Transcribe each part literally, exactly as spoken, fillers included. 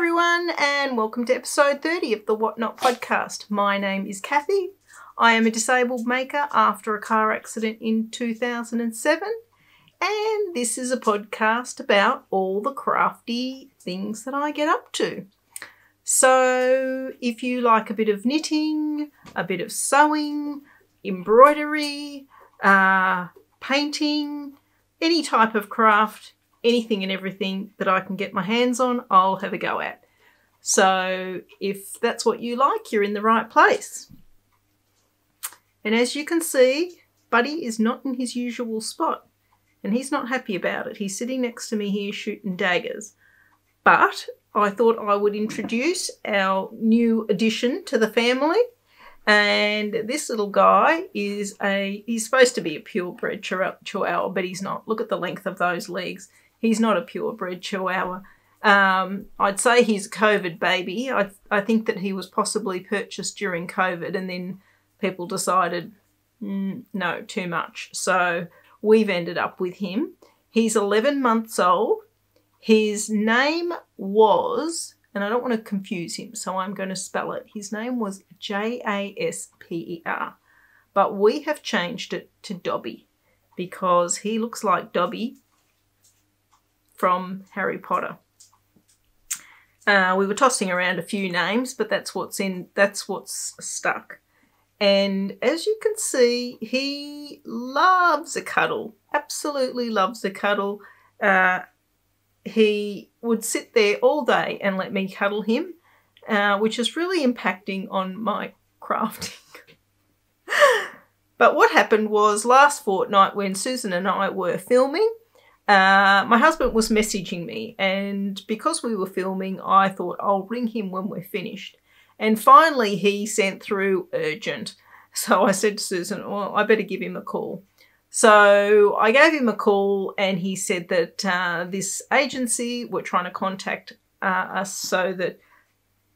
everyone, and welcome to episode thirty of the WhotKnot podcast. My name is Kathy. I am a disabled maker after a car accident in two thousand seven, and this is a podcast about all the crafty things that I get up to. So if you like a bit of knitting, a bit of sewing, embroidery, uh, painting, any type of craft, anything and everything that I can get my hands on, I'll have a go at. So if that's what you like, you're in the right place. And as you can see, Buddy is not in his usual spot, and he's not happy about it. He's sitting next to me here shooting daggers. But I thought I would introduce our new addition to the family. And this little guy is a, he's supposed to be a purebred chihuahua, but he's not. Look at the length of those legs. He's not a purebred chihuahua. Um, I'd say he's a COVID baby. I, I think that he was possibly purchased during COVID, and then people decided, mm, no, too much. So we've ended up with him. He's eleven months old. His name was, and I don't want to confuse him, so I'm going to spell it. His name was J A S P E R, but we have changed it to Dobby because he looks like Dobby from Harry Potter. Uh, we were tossing around a few names, but that's what's in, that's what's stuck. And as you can see, he loves a cuddle, absolutely loves a cuddle. Uh, he would sit there all day and let me cuddle him, uh, which is really impacting on my crafting. But what happened was last fortnight when Susan and I were filming, uh, my husband was messaging me, and because we were filming, I thought I'll ring him when we're finished. And finally he sent through urgent. So I said to Susan, well, I better give him a call. So I gave him a call, and he said that uh, this agency were trying to contact uh, us so that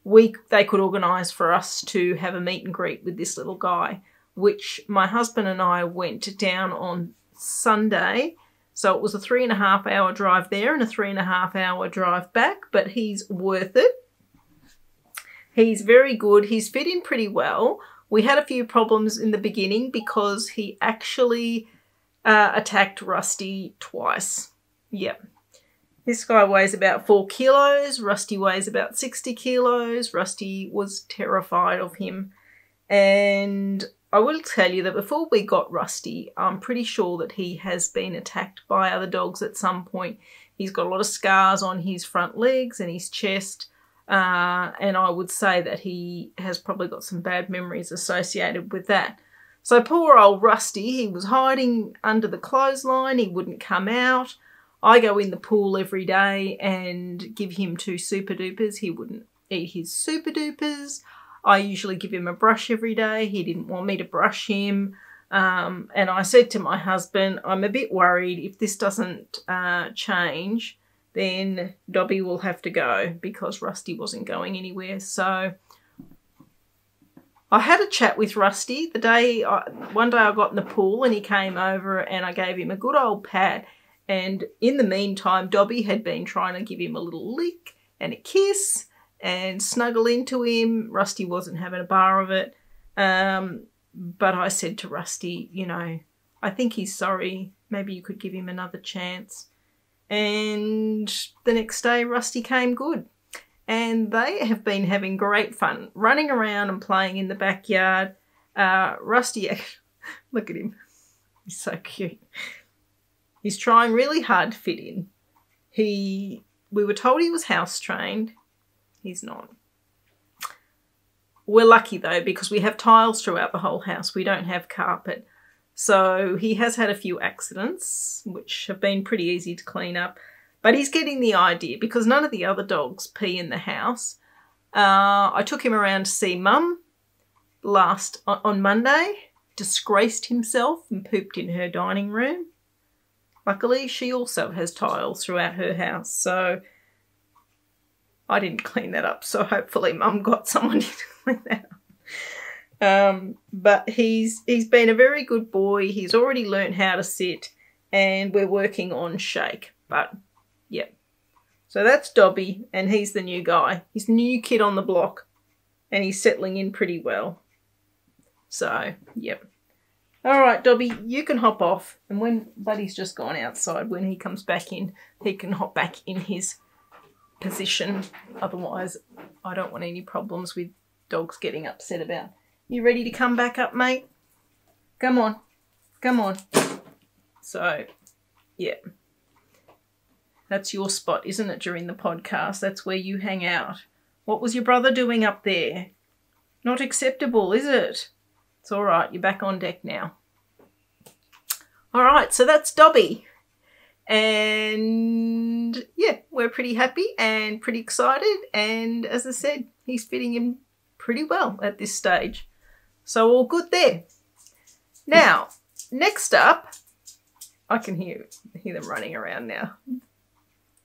we they could organise for us to have a meet and greet with this little guy, which my husband and I went down on Sunday. So it was a three and a half hour drive there and a three and a half hour drive back, but he's worth it. He's very good. He's fit in pretty well. We had a few problems in the beginning because he actually uh, attacked Rusty twice. Yep. This guy weighs about four kilos. Rusty weighs about sixty kilos. Rusty was terrified of him. And I will tell you that before we got Rusty, I'm pretty sure that he has been attacked by other dogs at some point. He's got a lot of scars on his front legs and his chest. Uh, and I would say that he has probably got some bad memories associated with that. So poor old Rusty, he was hiding under the clothesline. He wouldn't come out. I go in the pool every day and give him two super dupers. He wouldn't eat his super dupers. I usually give him a brush every day. He didn't want me to brush him. Um, and I said to my husband, I'm a bit worried if this doesn't uh, change, then Dobby will have to go because Rusty wasn't going anywhere. So I had a chat with Rusty the day, I, one day I got in the pool and he came over and I gave him a good old pat. And in the meantime, Dobby had been trying to give him a little lick and a kiss and snuggle into him. Rusty wasn't having a bar of it. Um, but I said to Rusty, you know, I think he's sorry. Maybe you could give him another chance. And the next day Rusty came good, and they have been having great fun running around and playing in the backyard. Uh, Rusty, look at him, he's so cute. He's trying really hard to fit in. He, we were told he was house trained. He's not. We're lucky though, because we have tiles throughout the whole house. We don't have carpet. So he has had a few accidents, which have been pretty easy to clean up, but he's getting the idea because none of the other dogs pee in the house. Uh, I took him around to see Mum last on Monday, disgraced himself and pooped in her dining room. Luckily, she also has tiles throughout her house, so I didn't clean that up. So hopefully Mum got someone to clean that up. Um, but he's he's been a very good boy. He's already learned how to sit, and we're working on shake. But yeah, So that's Dobby, and he's the new guy. He's the new kid on the block, and he's settling in pretty well. So, yep. All right, Dobby, you can hop off. And when Buddy's just gone outside, when he comes back in, he can hop back in his position. Otherwise, I don't want any problems with dogs getting upset about. You ready to come back up, mate? Come on. Come on. So, yeah. That's your spot, isn't it, during the podcast? That's where you hang out. What was your brother doing up there? Not acceptable, is it? It's all right. You're back on deck now. All right. So that's Dobby. And, yeah, we're pretty happy and pretty excited. And, as I said, he's fitting in pretty well at this stage. So all good there. Now, next up... I can hear hear them running around now.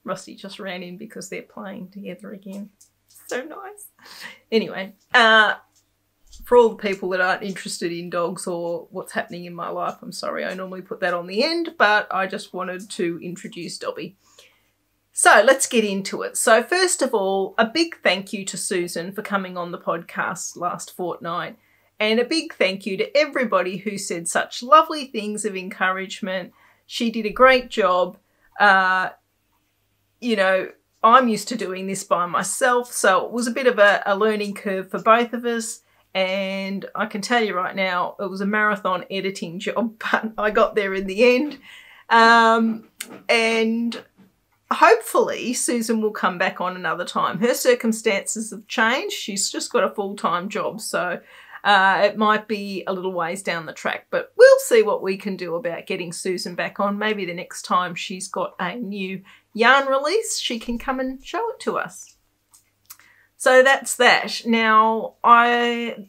Rusty just ran in because they're playing together again. So nice. Anyway, uh, for all the people that aren't interested in dogs or what's happening in my life, I'm sorry I normally put that on the end, but I just wanted to introduce Dobby. So let's get into it. So first of all, a big thank you to Susan for coming on the podcast last fortnight. And a big thank you to everybody who said such lovely things of encouragement. She did a great job. Uh, you know, I'm used to doing this by myself, so it was a bit of a, a learning curve for both of us. And I can tell you right now, it was a marathon editing job, but I got there in the end. Um, and hopefully Susan will come back on another time. Her circumstances have changed. She's just got a full-time job, so... Uh, it might be a little ways down the track, but we'll see what we can do about getting Susan back on. Maybe the next time she's got a new yarn release, she can come and show it to us. So that's that. Now, I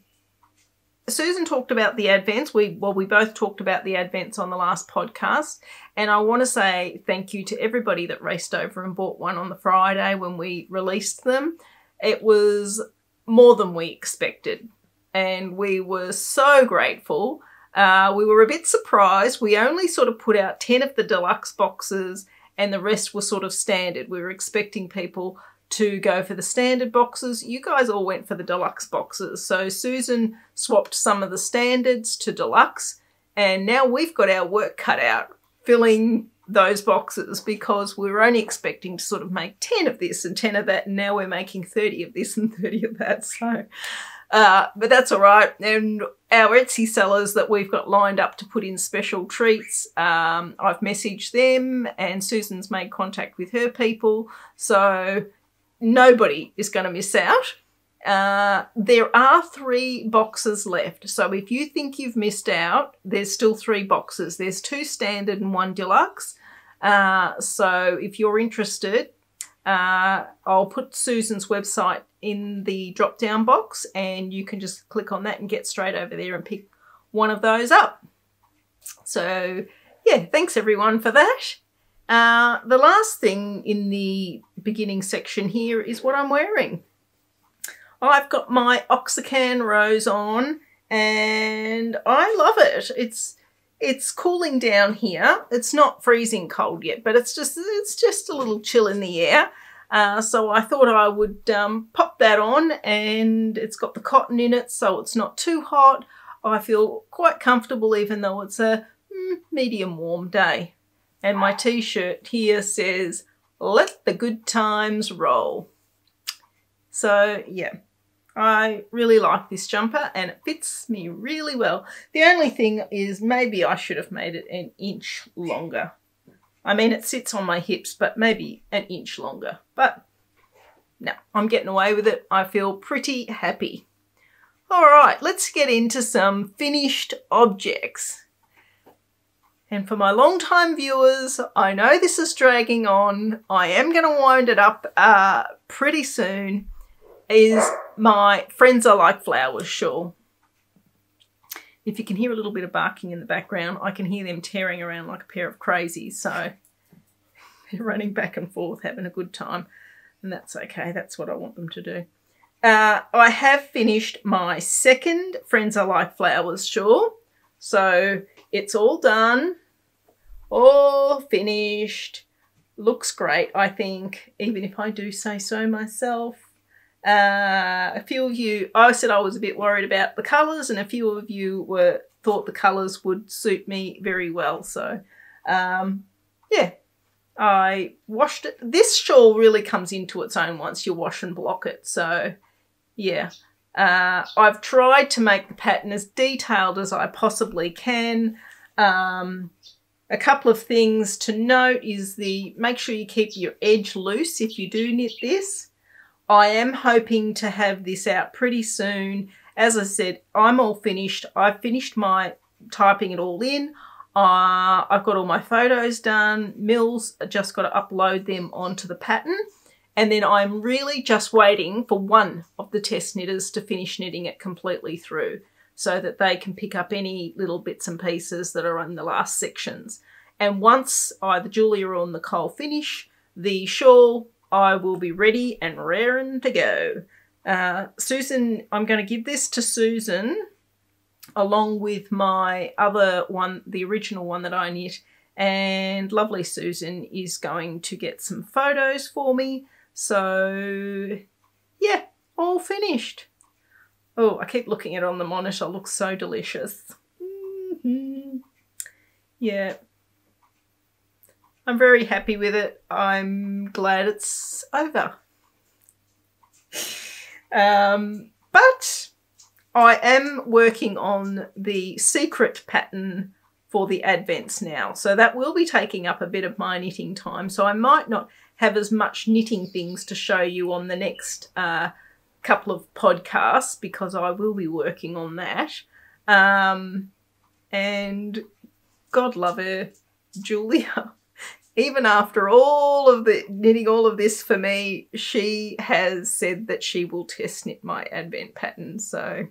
Susan talked about the Advents. We, well, we both talked about the Advents on the last podcast, and I want to say thank you to everybody that raced over and bought one on the Friday when we released them. It was more than we expected. And we were so grateful. Uh, we were a bit surprised. We only sort of put out ten of the deluxe boxes and the rest were sort of standard. We were expecting people to go for the standard boxes. You guys all went for the deluxe boxes. So Susan swapped some of the standards to deluxe, and now we've got our work cut out filling those boxes, because we were only expecting to sort of make ten of this and ten of that, and now we're making thirty of this and thirty of that. So... Uh, but that's all right, and our Etsy sellers that we've got lined up to put in special treats, um, I've messaged them, and Susan's made contact with her people, so nobody is going to miss out. Uh, there are three boxes left, so if you think you've missed out, there's still three boxes. There's two standard and one deluxe, uh, so if you're interested, uh, I'll put Susan's website in the drop down box, and you can just click on that and get straight over there and pick one of those up. So yeah, thanks everyone for that. Uh, the last thing in the beginning section here is what I'm wearing. I've got my Oaxacan Rose on, and I love it. It's It's cooling down here. It's not freezing cold yet, but it's just it's just a little chill in the air. Uh, so I thought I would um, pop that on, and it's got the cotton in it, so it's not too hot. I feel quite comfortable even though it's a mm, medium warm day. And my t-shirt here says, "Let the good times roll." So yeah. I really like this jumper, and it fits me really well. The only thing is maybe I should have made it an inch longer. I mean, it sits on my hips, but maybe an inch longer. But no, I'm getting away with it. I feel pretty happy. All right, let's get into some finished objects. And for my long-time viewers, I know this is dragging on. I am going to wind it up uh, pretty soon. Is my Friends Are Like Flowers shawl. If you can hear a little bit of barking in the background, I can hear them tearing around like a pair of crazies, so they're running back and forth, having a good time, and that's okay. That's what I want them to do. Uh, I have finished my second Friends Are Like Flowers shawl, so it's all done, all finished. looks great, I think, even if I do say so myself. Uh, a few of you, I said I was a bit worried about the colours, and a few of you were thought the colours would suit me very well. So, um, yeah, I washed it. This shawl really comes into its own once you wash and block it. So, yeah, uh, I've tried to make the pattern as detailed as I possibly can. Um, a couple of things to note is the make sure you keep your edge loose if you do knit this. I am hoping to have this out pretty soon. As I said, I'm all finished. I've finished my typing it all in. Uh, I've got all my photos done. Mill's just got to upload them onto the pattern. And then I'm really just waiting for one of the test knitters to finish knitting it completely through so that they can pick up any little bits and pieces that are on the last sections. And once either Julia or Nicole finish the shawl, I will be ready and raring to go. Uh, Susan, I'm going to give this to Susan along with my other one, the original one that I knit, and lovely Susan is going to get some photos for me. So, yeah, all finished. Oh, I keep looking at it on the monitor. It looks so delicious. Mm-hmm. Yeah. I'm very happy with it. I'm glad it's over. Um, but I am working on the secret pattern for the Advents now. So that will be taking up a bit of my knitting time. So I might not have as much knitting things to show you on the next uh, couple of podcasts because I will be working on that. Um, and God love her, Julia. Even after all of the knitting all of this for me, she has said that she will test knit my Advent pattern. So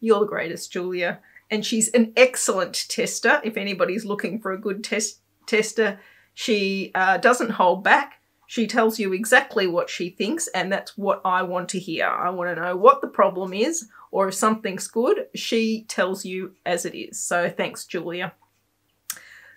you're the greatest, Julia. And she's an excellent tester. If anybody's looking for a good test tester, she uh, doesn't hold back. She tells you exactly what she thinks, and that's what I want to hear. I want to know what the problem is, or if something's good, she tells you as it is. So thanks, Julia.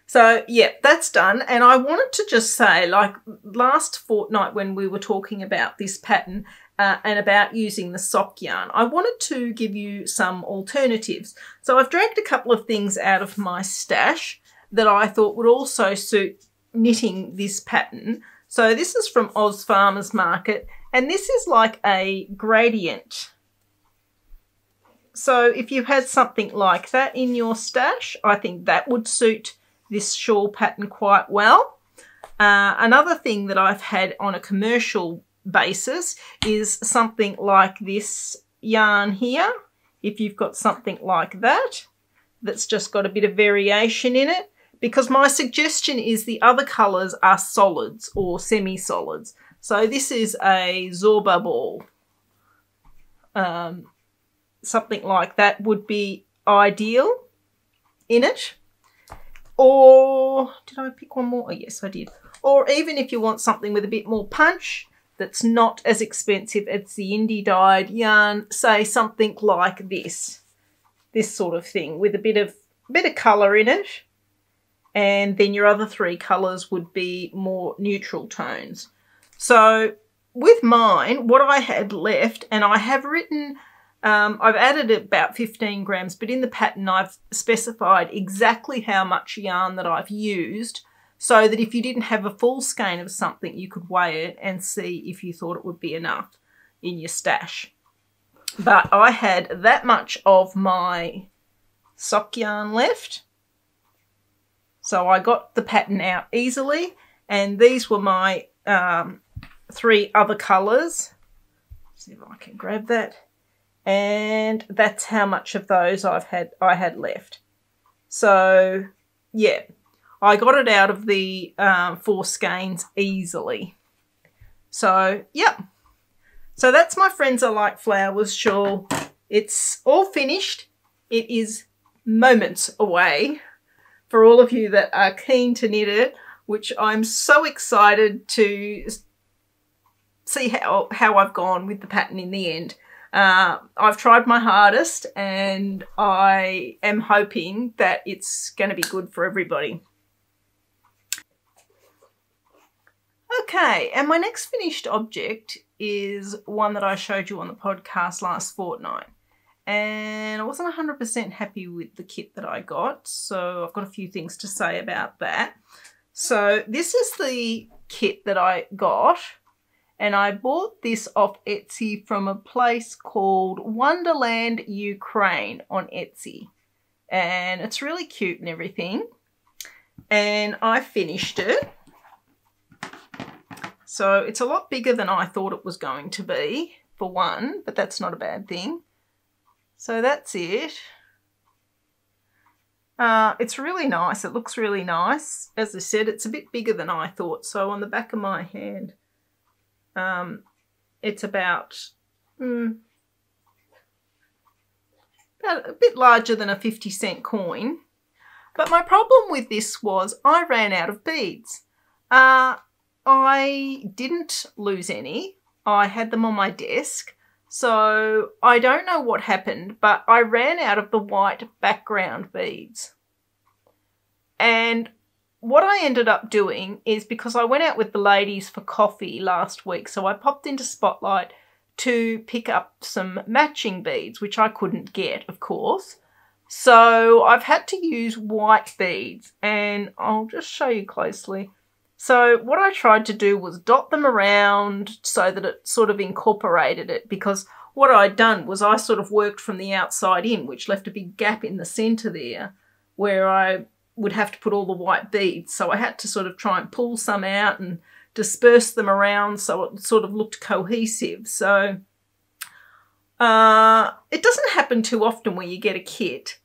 So, yeah, that's done. And I wanted to just say, like last fortnight when we were talking about this pattern uh, and about using the sock yarn, I wanted to give you some alternatives. So I've dragged a couple of things out of my stash that I thought would also suit knitting this pattern. So this is from Oz Farmers Market, and this is like a gradient. So if you had something like that in your stash, I think that would suit this shawl pattern quite well. Uh, another thing that I've had on a commercial basis is something like this yarn here. If you've got something like that, that's just got a bit of variation in it, because my suggestion is the other colours are solids or semi-solids. So this is a Zorba ball. Um, something like that would be ideal in it. Or did I pick one more? Oh, yes, I did. Or even if you want something with a bit more punch that's not as expensive as the indie dyed yarn, say something like this, this sort of thing with a bit of bit of colour in it, and then your other three colours would be more neutral tones. So with mine, what I had left, and I have written, Um, I've added about fifteen grams, but in the pattern I've specified exactly how much yarn that I've used so that if you didn't have a full skein of something, you could weigh it and see if you thought it would be enough in your stash. But I had that much of my sock yarn left, so I got the pattern out easily, and these were my um, three other colours. See if I can grab that. And that's how much of those I've had I had left. So yeah, I got it out of the um, four skeins easily. So yeah, so that's my Friends Are Like Flowers shawl. It's all finished. It is moments away for all of you that are keen to knit it, which I'm so excited to see how how I've gone with the pattern in the end. Uh, I've tried my hardest, and I am hoping that it's going to be good for everybody. Okay, and my next finished object is one that I showed you on the podcast last fortnight. And I wasn't one hundred percent happy with the kit that I got, so I've got a few things to say about that. So this is the kit that I got, and I bought this off Etsy from a place called Wonderland Ukrainian on Etsy. And it's really cute and everything. And I finished it. So it's a lot bigger than I thought it was going to be, for one, but that's not a bad thing. So that's it. Uh, it's really nice. It looks really nice. As I said, it's a bit bigger than I thought. So on the back of my hand, um, it's about, mm, about a bit larger than a fifty cent coin. But my problem with this was I ran out of beads. Uh, I didn't lose any. I had them on my desk. So I don't know what happened, but I ran out of the white background beads. And what I ended up doing is, because I went out with the ladies for coffee last week, so I popped into Spotlight to pick up some matching beads, which I couldn't get, of course. So I've had to use white beads, and I'll just show you closely. So what I tried to do was dot them around so that it sort of incorporated it, because what I'd done was I sort of worked from the outside in, which left a big gap in the centre there where I would have to put all the white beads. So I had to sort of try and pull some out and disperse them around so it sort of looked cohesive. So uh, it doesn't happen too often where you get a kit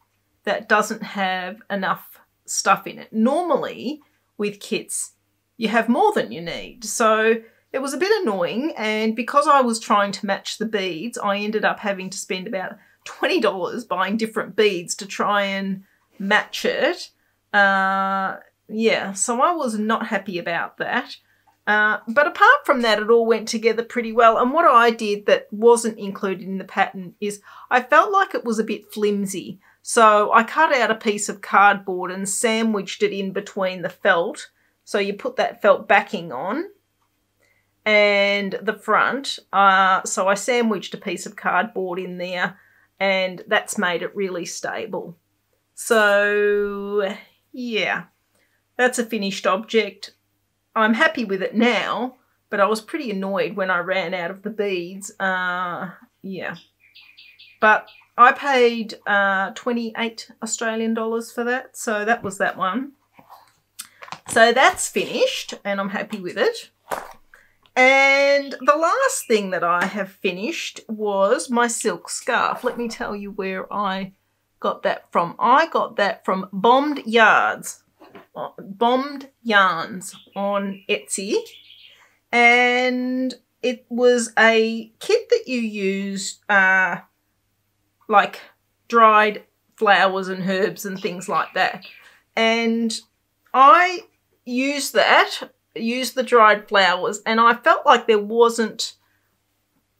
that doesn't have enough stuff in it. Normally with kits, you have more than you need. So it was a bit annoying, and because I was trying to match the beads, I ended up having to spend about twenty dollars buying different beads to try and match it. Uh, yeah, so I was not happy about that. Uh, but apart from that, it all went together pretty well. And what I did that wasn't included in the pattern is I felt like it was a bit flimsy. So I cut out a piece of cardboard and sandwiched it in between the felt. So you put that felt backing on and the front. Uh, so I sandwiched a piece of cardboard in there, and that's made it really stable. So yeah, that's a finished object. I'm happy with it now, but I was pretty annoyed when I ran out of the beads. Uh, yeah, but I paid uh, twenty-eight Australian dollars for that. So that was that one. So that's finished, and I'm happy with it. And the last thing that I have finished was my silk scarf. Let me tell you where I got that from. I got that from Bombed Yards, Bombed Yarns on Etsy. And it was a kit that you use uh, like dried flowers and herbs and things like that. And I used that, used the dried flowers, and I felt like there wasn't,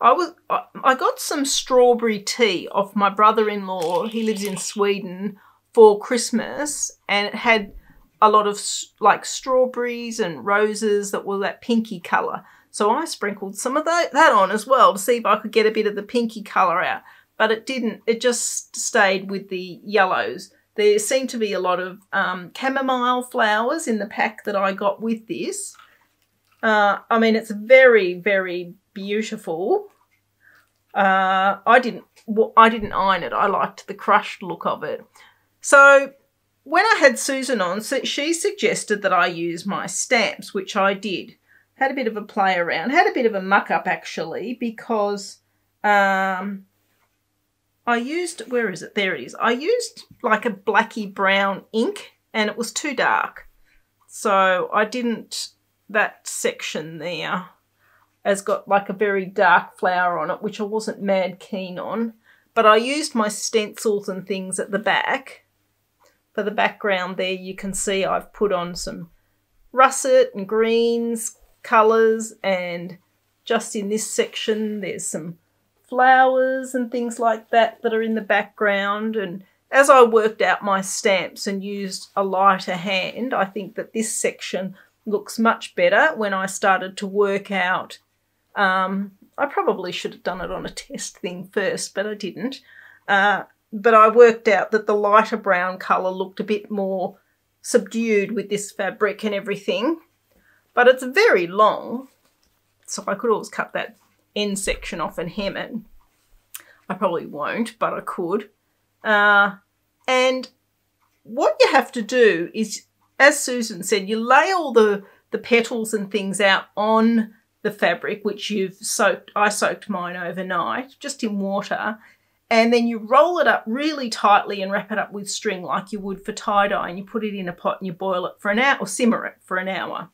I was, I got some strawberry tea off my brother-in-law, he lives in Sweden, for Christmas, and it had a lot of like strawberries and roses that were that pinky colour. So I sprinkled some of that, that on as well to see if I could get a bit of the pinky colour out, but it didn't, it just stayed with the yellows. There seemed to be a lot of um, chamomile flowers in the pack that I got with this. Uh, I mean, it's very, very beautiful. Uh, I didn't, well, I didn't iron it. I liked the crushed look of it. So when I had Susan on, she suggested that I use my stamps, which I did. Had a bit of a play around. Had a bit of a muck up actually, because Um, I used, where is it? There it is. I used like a blacky brown ink, and it was too dark. So I didn't, that section there has got like a very dark flower on it, which I wasn't mad keen on. But I used my stencils and things at the back. For the background there, you can see I've put on some russet and greens, colours, and just in this section there's some flowers and things like that that are in the background. And as I worked out my stamps and used a lighter hand, I think that this section looks much better when I started to work out. Um, I probably should have done it on a test thing first, but I didn't. Uh, but I worked out that the lighter brown colour looked a bit more subdued with this fabric and everything. But it's very long, so I could always cut that end section off and hem it. I probably won't, but I could. Uh, and what you have to do is, as Susan said, you lay all the, the petals and things out on the fabric, which you've soaked. I soaked mine overnight, just in water. And then you roll it up really tightly and wrap it up with string like you would for tie-dye, and you put it in a pot and you boil it for an hour, or simmer it for an hour.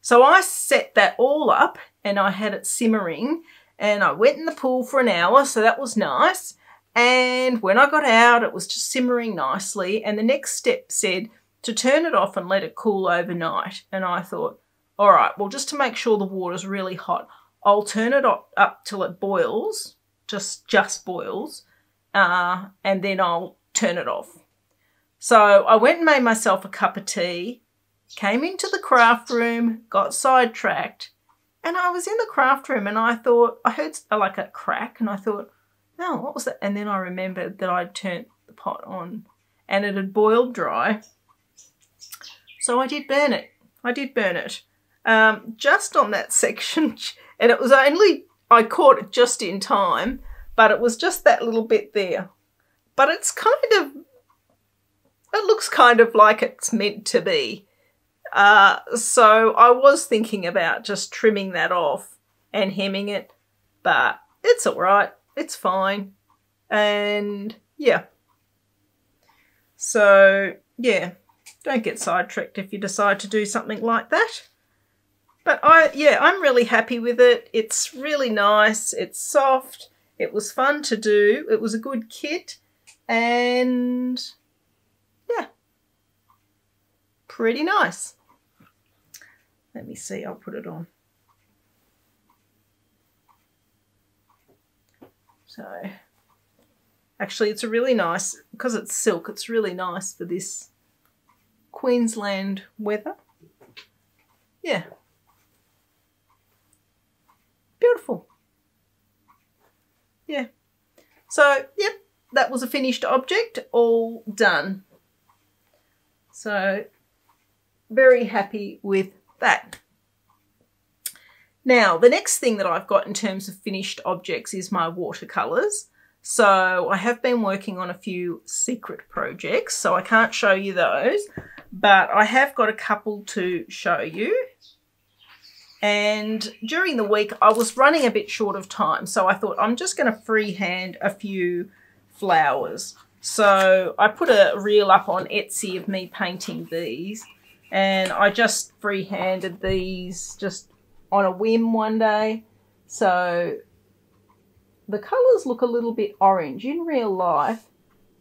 So I set that all up and I had it simmering, and I went in the pool for an hour, so that was nice. And when I got out, it was just simmering nicely, and the next step said to turn it off and let it cool overnight. And I thought, all right, well, just to make sure the water's really hot, I'll turn it up, up till it boils, just just boils, uh, and then I'll turn it off. So I went and made myself a cup of tea, came into the craft room, got sidetracked, and I was in the craft room and I thought, I heard like a crack and I thought, no, what was that? And then I remembered that I'd turned the pot on and it had boiled dry. So I did burn it. I did burn it. Um, just on that section, and it was only, I caught it just in time, but it was just that little bit there. But it's kind of, it looks kind of like it's meant to be. Uh, so I was thinking about just trimming that off and hemming it, but it's all right. It's fine. And yeah. So yeah, don't get sidetracked if you decide to do something like that. But I, yeah, I'm really happy with it. It's really nice. It's soft. It was fun to do. It was a good kit. And yeah, pretty nice. Let me see. I'll put it on. So actually it's a really nice, because it's silk, it's really nice for this Queensland weather. Yeah. Beautiful. Yeah. So, yep, that was a finished object, all done. So very happy with that. Now, the next thing that I've got in terms of finished objects is my watercolours. So I have been working on a few secret projects, so I can't show you those, but I have got a couple to show you. And during the week, I was running a bit short of time, so I thought I'm just going to freehand a few flowers. So I put a reel up on Etsy of me painting these, and I just freehanded these just on a whim one day. So the colours look a little bit orange. In real life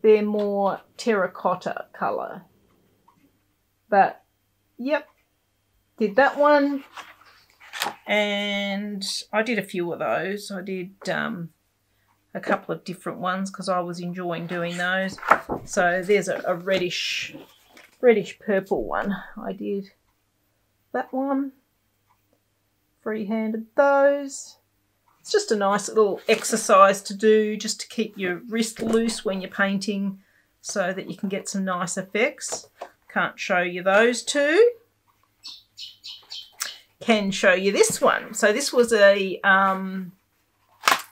they're more terracotta colour, but yep, did that one. And I did a few of those. I did um, a couple of different ones because I was enjoying doing those. So there's a, a reddish reddish purple one. I did that one, freehanded those. It's just a nice little exercise to do, just to keep your wrist loose when you're painting so that you can get some nice effects. Can't show you those two. Can show you this one. So this was a um,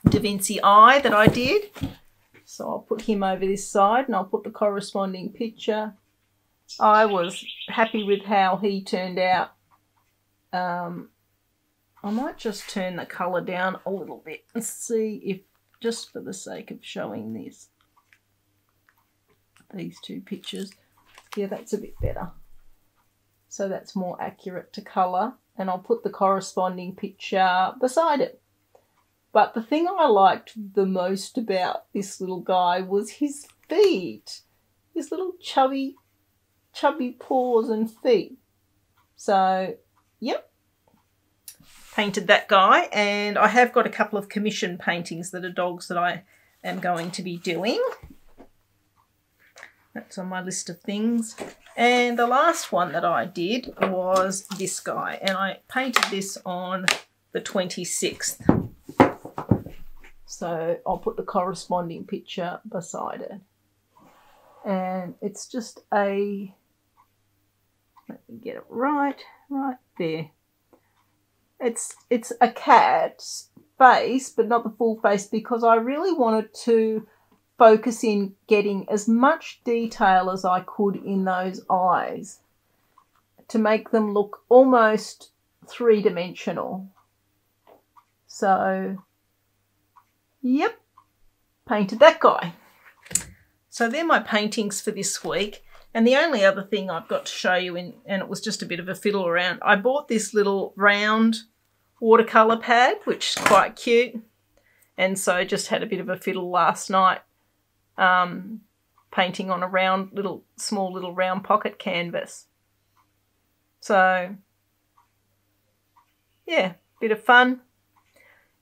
Da Vinci Eye that I did. So I'll put him over this side and I'll put the corresponding picture. I was happy with how he turned out. Um, I might just turn the colour down a little bit and see if, just for the sake of showing this, these two pictures. Yeah, that's a bit better. So that's more accurate to colour, and I'll put the corresponding picture beside it. But the thing I liked the most about this little guy was his feet, his little chubby, chubby paws and feet. So, yep. Painted that guy, and I have got a couple of commission paintings that are dogs that I am going to be doing. That's on my list of things. And the last one that I did was this guy, and I painted this on the twenty-sixth. So I'll put the corresponding picture beside it. And it's just a, let me get it right, right there. It's, it's a cat's face, but not the full face, because I really wanted to focus in getting as much detail as I could in those eyes to make them look almost three-dimensional. So, yep, painted that guy. So they're my paintings for this week. And the only other thing I've got to show you, in, and it was just a bit of a fiddle around, I bought this little round watercolour pad, which is quite cute. And so just had a bit of a fiddle last night um, painting on a round little, small little round pocket canvas. So, yeah, bit of fun.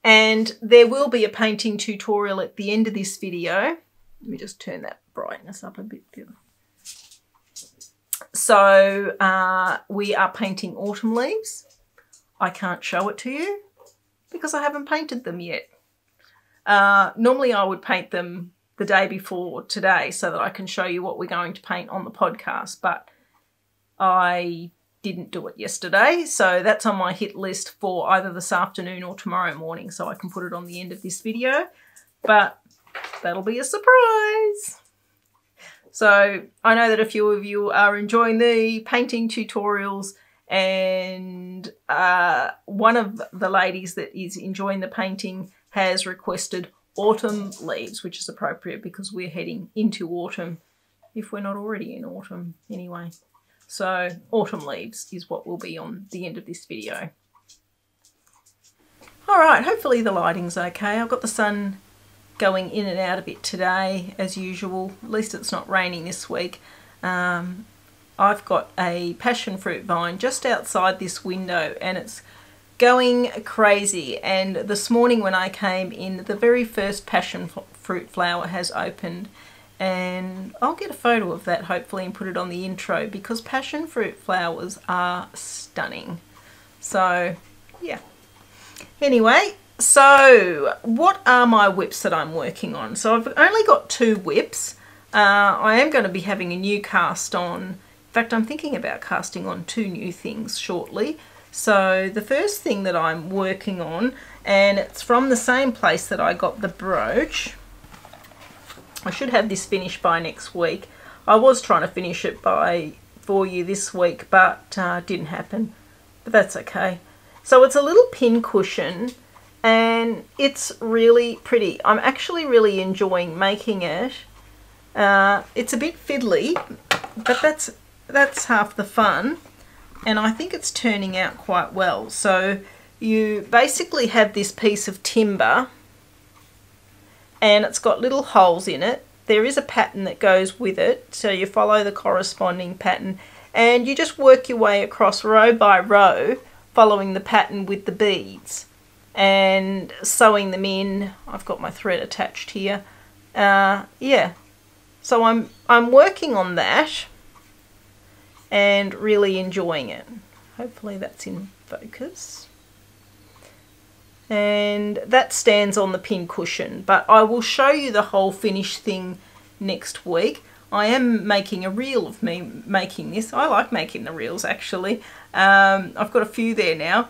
And there will be a painting tutorial at the end of this video. Let me just turn that brightness up a bit. So uh, we are painting autumn leaves. I can't show it to you because I haven't painted them yet. Uh, normally I would paint them the day before today so that I can show you what we're going to paint on the podcast, but I didn't do it yesterday. So that's on my hit list for either this afternoon or tomorrow morning, so I can put it on the end of this video, but that'll be a surprise. So I know that a few of you are enjoying the painting tutorials, and uh, one of the ladies that is enjoying the painting has requested autumn leaves, which is appropriate because we're heading into autumn, if we're not already in autumn anyway. So autumn leaves is what will be on the end of this video. All right, hopefully the lighting's okay. I've got the sun going in and out a bit today, as usual. At least it's not raining this week. Um, I've got a passion fruit vine just outside this window, and it's going crazy. And this morning when I came in, the very first passion fruit flower has opened, and I'll get a photo of that hopefully and put it on the intro, because passion fruit flowers are stunning. So yeah, anyway, so what are my whips that I'm working on? So I've only got two whips. uh, I am going to be having a new cast on. In fact, I'm thinking about casting on two new things shortly. So the first thing that I'm working on, and it's from the same place that I got the brooch. I should have this finished by next week. I was trying to finish it by for you this week, but uh, didn't happen, but that's okay. So it's a little pin cushion, and it's really pretty. I'm actually really enjoying making it. Uh, it's a bit fiddly, but that's that's half the fun. And I think it's turning out quite well. So you basically have this piece of timber, and it's got little holes in it. There is a pattern that goes with it, so you follow the corresponding pattern, and you just work your way across row by row, following the pattern with the beads and sewing them in. I've got my thread attached here. Uh, yeah, so I'm I'm working on that and really enjoying it. Hopefully that's in focus. And that stands on the pin cushion, but I will show you the whole finished thing next week. I am making a reel of me making this. I like making the reels, actually. Um, I've got a few there now,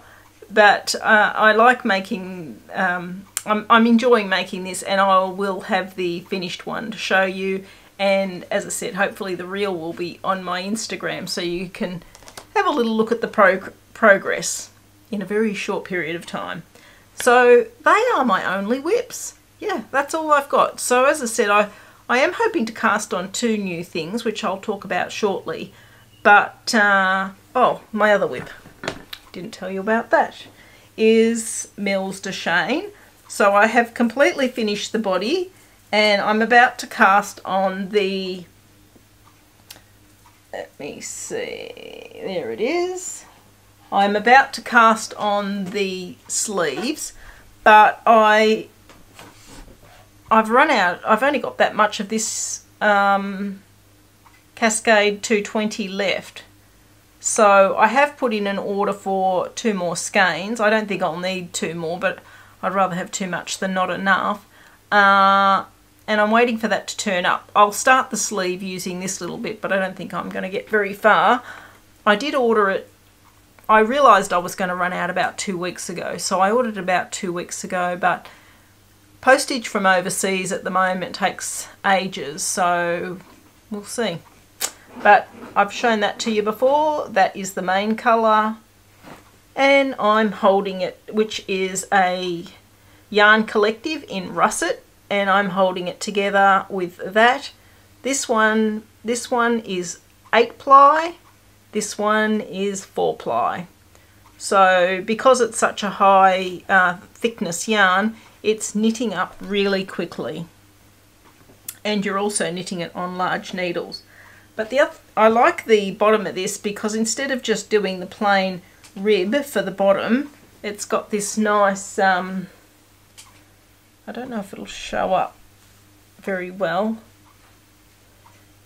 but uh, I like making, um, I'm, I'm enjoying making this, and I will have the finished one to show you. And as I said, hopefully the reel will be on my Instagram, so you can have a little look at the prog progress in a very short period of time. So they are my only whips. Yeah, that's all I've got. So as I said, I, I am hoping to cast on two new things, which I'll talk about shortly. But, uh, oh, my other whip, didn't tell you about that, is Mill's Deschain. So I have completely finished the body, and I'm about to cast on the, let me see, there it is. I'm about to cast on the sleeves, but I, I've run out, I've only got that much of this um, Cascade two twenty left. So I have put in an order for two more skeins. I don't think I'll need two more, but I'd rather have too much than not enough. Uh, and I'm waiting for that to turn up. I'll start the sleeve using this little bit, but I don't think I'm going to get very far. I did order it. I realised I was going to run out about two weeks ago, so I ordered about two weeks ago, but postage from overseas at the moment takes ages, so we'll see. But I've shown that to you before. That is the main colour, and I'm holding it, which is a Yarn Collective in russet, and I'm holding it together with that. This one, this one is eight ply. This one is four ply. So because it's such a high uh, thickness yarn, it's knitting up really quickly, and you're also knitting it on large needles. But the other, I like the bottom of this because instead of just doing the plain rib for the bottom, it's got this nice, um, I don't know if it'll show up very well.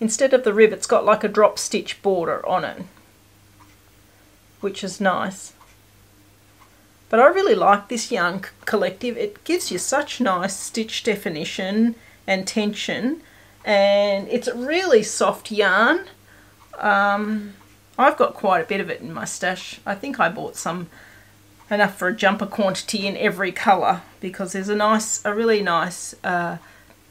Instead of the rib, it's got like a drop stitch border on it, which is nice. But I really like this Yarn Collective. It gives you such nice stitch definition and tension, and it's a really soft yarn. Um, I've got quite a bit of it in my stash. I think I bought some, enough for a jumper quantity in every colour, because there's a nice, a really nice, uh,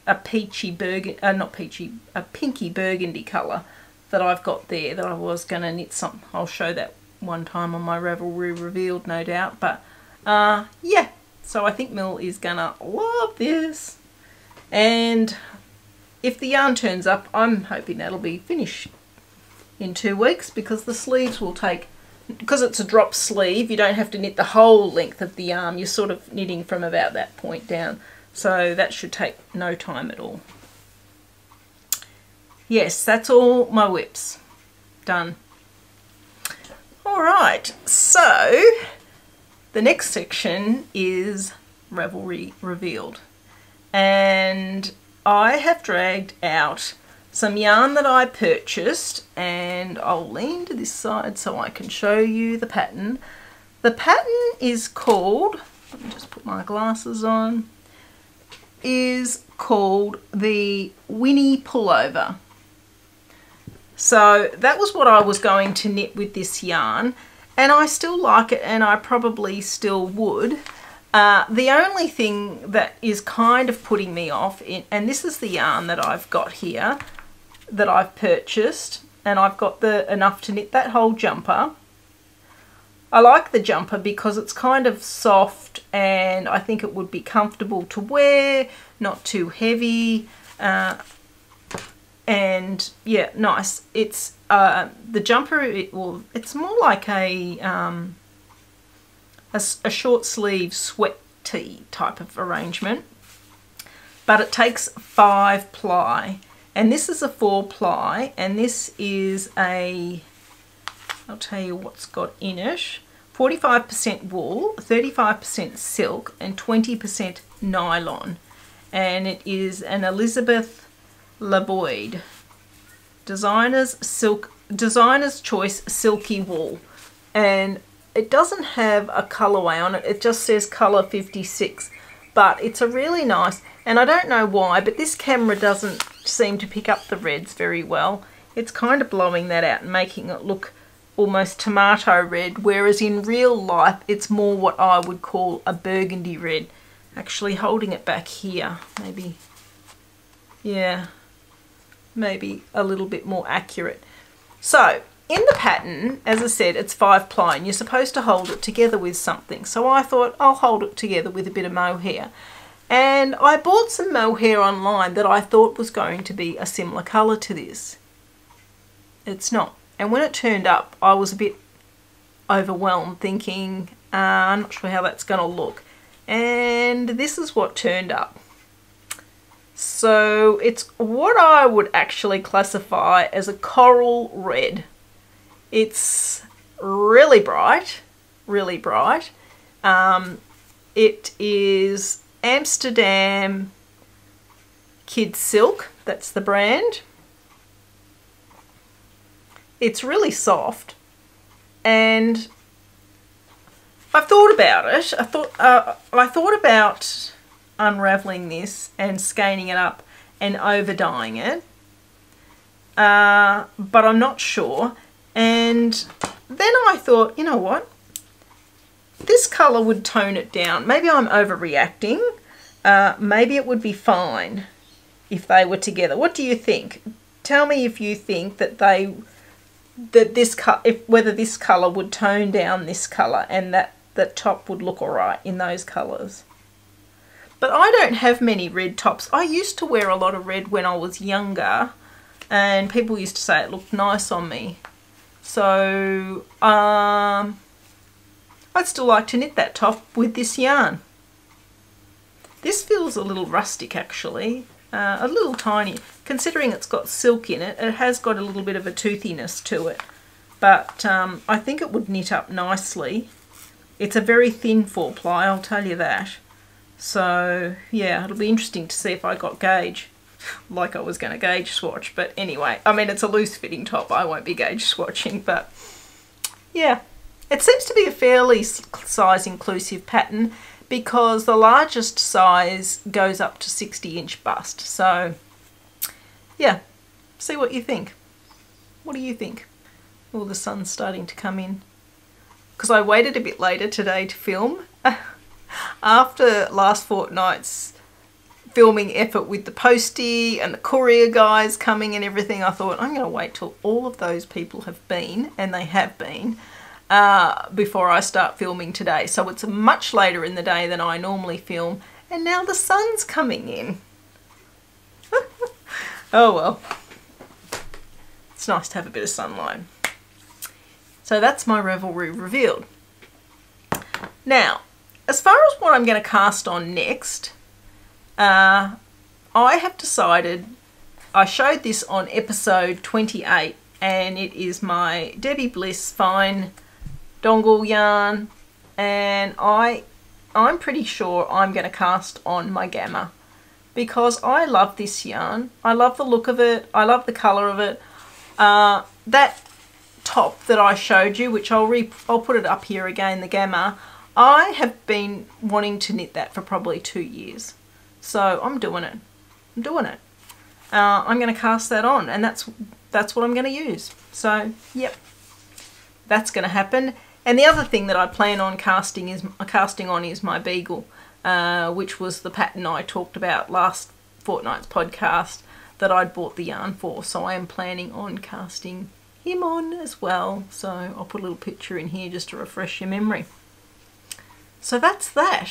a peachy burgundy, uh, not peachy, a pinky burgundy colour that I've got there that I was going to knit some. I'll show that one time on my Ravelry Revealed, no doubt. But uh, yeah, so I think Mill is going to love this. And if the yarn turns up, I'm hoping that'll be finished in two weeks because the sleeves will take, because it's a drop sleeve, you don't have to knit the whole length of the arm. You're sort of knitting from about that point down. So that should take no time at all. Yes, that's all my whips. Done. All right, so the next section is Ravelry Revealed. And I have dragged out some yarn that I purchased, and I'll lean to this side so I can show you the pattern. The pattern is called, let me just put my glasses on, is called the Winnie Pullover. So that was what I was going to knit with this yarn, and I still like it, and I probably still would. Uh, the only thing that is kind of putting me off, in, and this is the yarn that I've got here that I've purchased, and I've got the enough to knit that whole jumper. I like the jumper because it's kind of soft, and I think it would be comfortable to wear, not too heavy. Uh, And yeah, nice. It's uh, the jumper. It will. It's more like a, um, a a short sleeve sweat tee type of arrangement, but it takes five ply, and this is a four ply, and this is a. I'll tell you what's got in it: forty-five percent wool, thirty-five percent silk, and twenty percent nylon, and it is an Elizabeth Laboyd designer's silk designer's choice silky wool, and it doesn't have a colorway on it. It just says color fifty-six, but it's a really nice, and I don't know why, but this camera doesn't seem to pick up the reds very well. It's kind of blowing that out and making it look almost tomato red, whereas in real life it's more what I would call a burgundy red. Actually holding it back here, maybe, yeah, maybe a little bit more accurate. So in the pattern, as I said, it's five ply, and you're supposed to hold it together with something. So I thought I'll hold it together with a bit of mohair, and I bought some mohair online that I thought was going to be a similar color to this. It's not, and when it turned up, I was a bit overwhelmed, thinking uh, I'm not sure how that's going to look, and this is what turned up. So it's what I would actually classify as a coral red. It's really bright, really bright. Um, it is Amsterdam Kid Silk, that's the brand. It's really soft, and I've thought about it. I thought uh, I thought about unraveling this and scanning it up and over dyeing it, uh, but I'm not sure. And then I thought, you know what? This colour would tone it down. Maybe I'm overreacting. Uh, maybe it would be fine if they were together. What do you think? Tell me if you think that they that this co- if whether this colour would tone down this colour and that the top would look alright in those colours. But I don't have many red tops. I used to wear a lot of red when I was younger, and people used to say it looked nice on me. So um, I'd still like to knit that top with this yarn. This feels a little rustic actually, uh, a little tiny. Considering it's got silk in it, it has got a little bit of a toothiness to it. But um, I think it would knit up nicely. It's a very thin four ply, I'll tell you that. So yeah, it'll be interesting to see if I got gauge. Like I was going to gauge swatch, but anyway, I mean, it's a loose fitting top, I won't be gauge swatching, but yeah, it seems to be a fairly size inclusive pattern because the largest size goes up to sixty inch bust. So yeah, see what you think. What do you think? Oh, the sun's starting to come in because I waited a bit later today to film after last fortnight's filming effort with the postie and the courier guys coming and everything. I thought I'm going to wait till all of those people have been, and they have been, uh, before I start filming today. So it's much later in the day than I normally film, and now the sun's coming in. Oh well, it's nice to have a bit of sunlight. So that's my Ravelry revealed. Now, as far as what I'm going to cast on next, Uh, I have decided, I showed this on episode twenty-eight, and it is my Debbie Bliss fine dongle yarn, and I, I'm pretty sure I'm going to cast on my Gamma because I love this yarn. I love the look of it. I love the colour of it. Uh, that top that I showed you, which I'll, re I'll put it up here again, the Gamma, I have been wanting to knit that for probably two years. So I'm doing it. I'm doing it. Uh, I'm going to cast that on, and that's that's what I'm going to use. So, yep, that's going to happen. And the other thing that I plan on casting is casting on is my Beagle, uh, which was the pattern I talked about last fortnight's podcast that I'd bought the yarn for. So I am planning on casting him on as well. So I'll put a little picture in here just to refresh your memory. So that's that.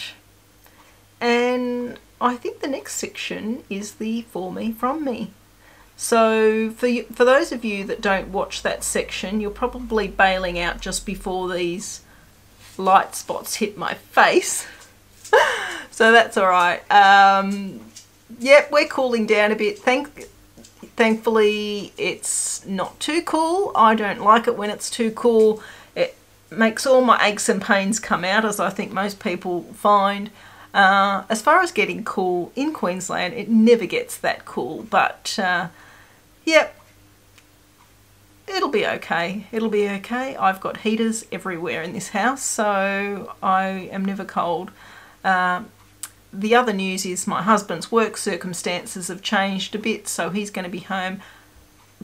And I think the next section is the For Me From Me. So for you, for those of you that don't watch that section, you're probably bailing out just before these light spots hit my face. So that's all right. Um, yep, we're cooling down a bit. Thank, thankfully, it's not too cool. I don't like it when it's too cool. It makes all my aches and pains come out, as I think most people find. Uh, as far as getting cool in Queensland, it never gets that cool, but uh, yep, it'll be okay. It'll be okay. I've got heaters everywhere in this house, so I am never cold. Uh, the other news is my husband's work circumstances have changed a bit, so he's going to be home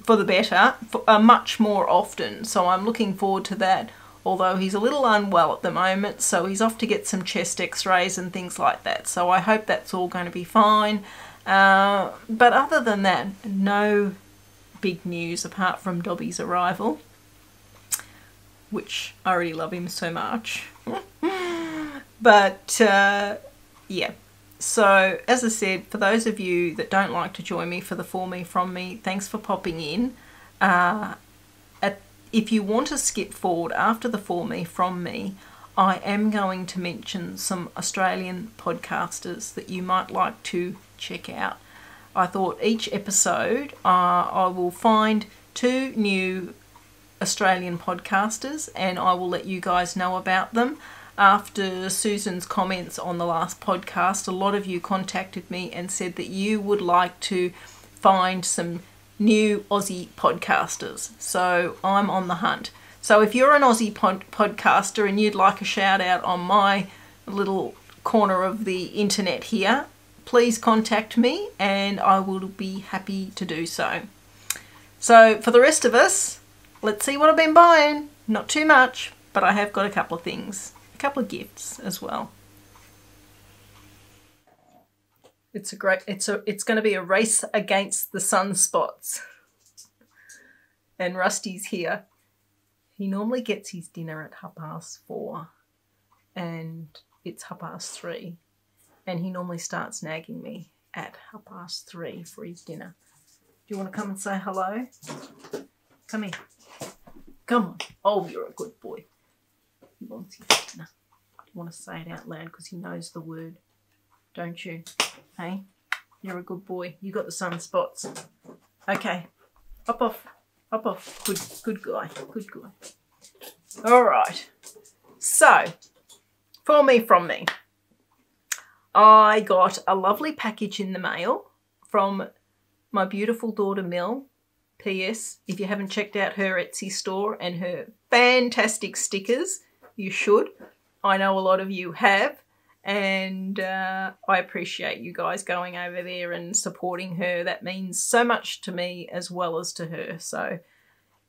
for the better, for, uh, much more often, so I'm looking forward to that. Although he's a little unwell at the moment, so he's off to get some chest x-rays and things like that. So I hope that's all going to be fine. Uh, but other than that, no big news apart from Dobby's arrival, which I already love him so much. But uh, yeah, so as I said, for those of you that don't like to join me for the For Me From Me, thanks for popping in. Uh, at If you want to skip forward after the For Me From Me, I am going to mention some Australian podcasters that you might like to check out. I thought each episode uh, I will find two new Australian podcasters, and I will let you guys know about them. After Susan's comments on the last podcast, a lot of you contacted me and said that you would like to find some new Aussie podcasters. So I'm on the hunt. So if you're an Aussie pod podcaster and you'd like a shout out on my little corner of the internet here, please contact me and I will be happy to do so. So for the rest of us, let's see what I've been buying. Not too much, but I have got a couple of things, a couple of gifts as well. It's a great, it's a, it's going to be a race against the sunspots. And Rusty's here. He normally gets his dinner at half past four and it's half past three. And he normally starts nagging me at half past three for his dinner. Do you want to come and say hello? Come here. Come on. Oh, you're a good boy. He wants his dinner. I don't want to say it out loud because he knows the word. Don't you? Hey, you're a good boy. You got the sunspots. Okay. Up off. Up off. Good, good guy. Good guy. All right. So, for me, from me. I got a lovely package in the mail from my beautiful daughter Mill. P S If you haven't checked out her Etsy store and her fantastic stickers, you should. I know a lot of you have, and uh, I appreciate you guys going over there and supporting her. That means so much to me as well as to her. So,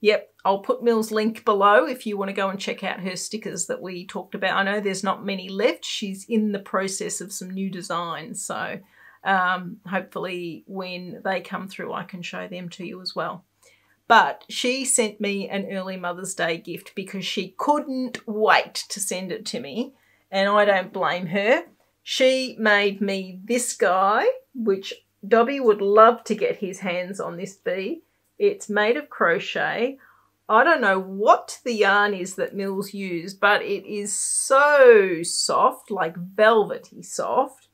yep, I'll put Mill's link below if you want to go and check out her stickers that we talked about. I know there's not many left. She's in the process of some new designs, so um, hopefully when they come through I can show them to you as well. But she sent me an early Mother's Day gift because she couldn't wait to send it to me, and I don't blame her. She made me this guy, which Dobby would love to get his hands on this bee. It's made of crochet. I don't know what the yarn is that Mills used, but it is so soft, like velvety soft.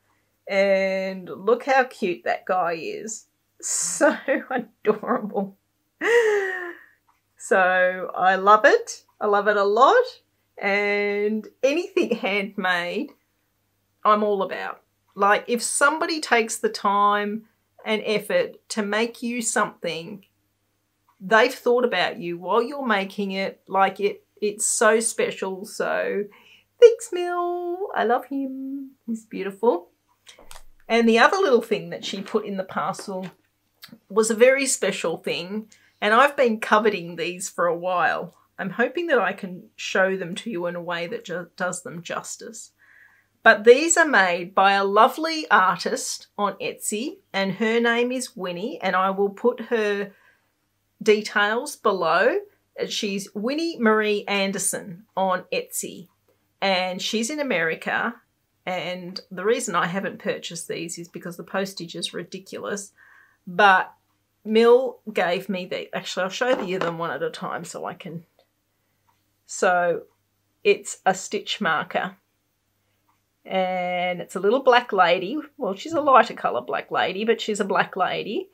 And look how cute that guy is. So adorable. So I love it. I love it a lot. And anything handmade, I'm all about. Like, if somebody takes the time and effort to make you something, they've thought about you while you're making it. Like, it, it's so special. So thanks, Mill. I love him. He's beautiful. And the other little thing that she put in the parcel was a very special thing. And I've been coveting these for a while. I'm hoping that I can show them to you in a way that ju- does them justice. But these are made by a lovely artist on Etsy. And her name is Winnie. And I will put her details below. She's Winnie Marie Anderson on Etsy, and she's in America, and the reason I haven't purchased these is because the postage is ridiculous. But Mill gave me the, actually I'll show you them one at a time so I can, so it's a stitch marker, and it's a little black lady. Well, she's a lighter colour black lady, but she's a black lady.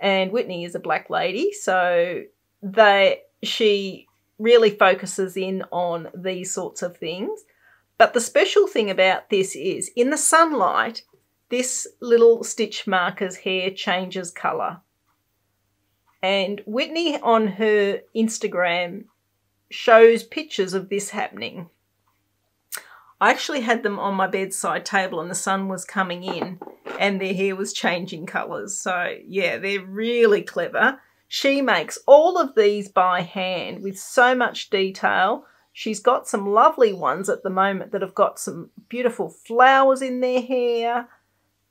And Whitney is a black lady, so they, she really focuses in on these sorts of things. But the special thing about this is, in the sunlight, this little stitch marker's hair changes colour. And Whitney on her Instagram shows pictures of this happening. I actually had them on my bedside table and the sun was coming in, and their hair was changing colours. So, yeah, they're really clever. She makes all of these by hand with so much detail. She's got some lovely ones at the moment that have got some beautiful flowers in their hair.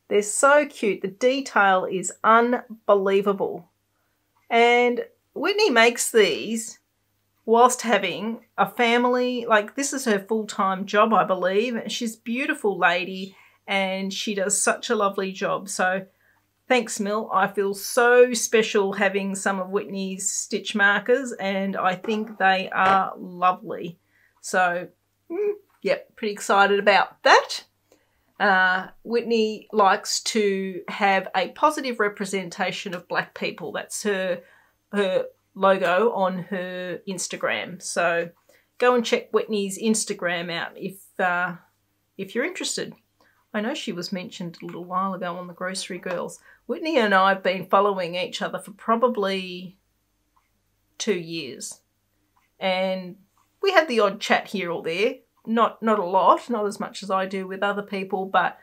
They're so cute. The detail is unbelievable. And Whitney makes these whilst having a family. Like, this is her full-time job, I believe. She's a beautiful lady. And she does such a lovely job. So thanks, Mill. I feel so special having some of Whitney's stitch markers, and I think they are lovely. So, yep, pretty excited about that. Uh, Whitney likes to have a positive representation of black people. That's her, her logo on her Instagram. So go and check Whitney's Instagram out if, uh, if you're interested. I know she was mentioned a little while ago on the Grocery Girls. Whitney and I have been following each other for probably two years. And we had the odd chat here or there. Not, not a lot, not as much as I do with other people, but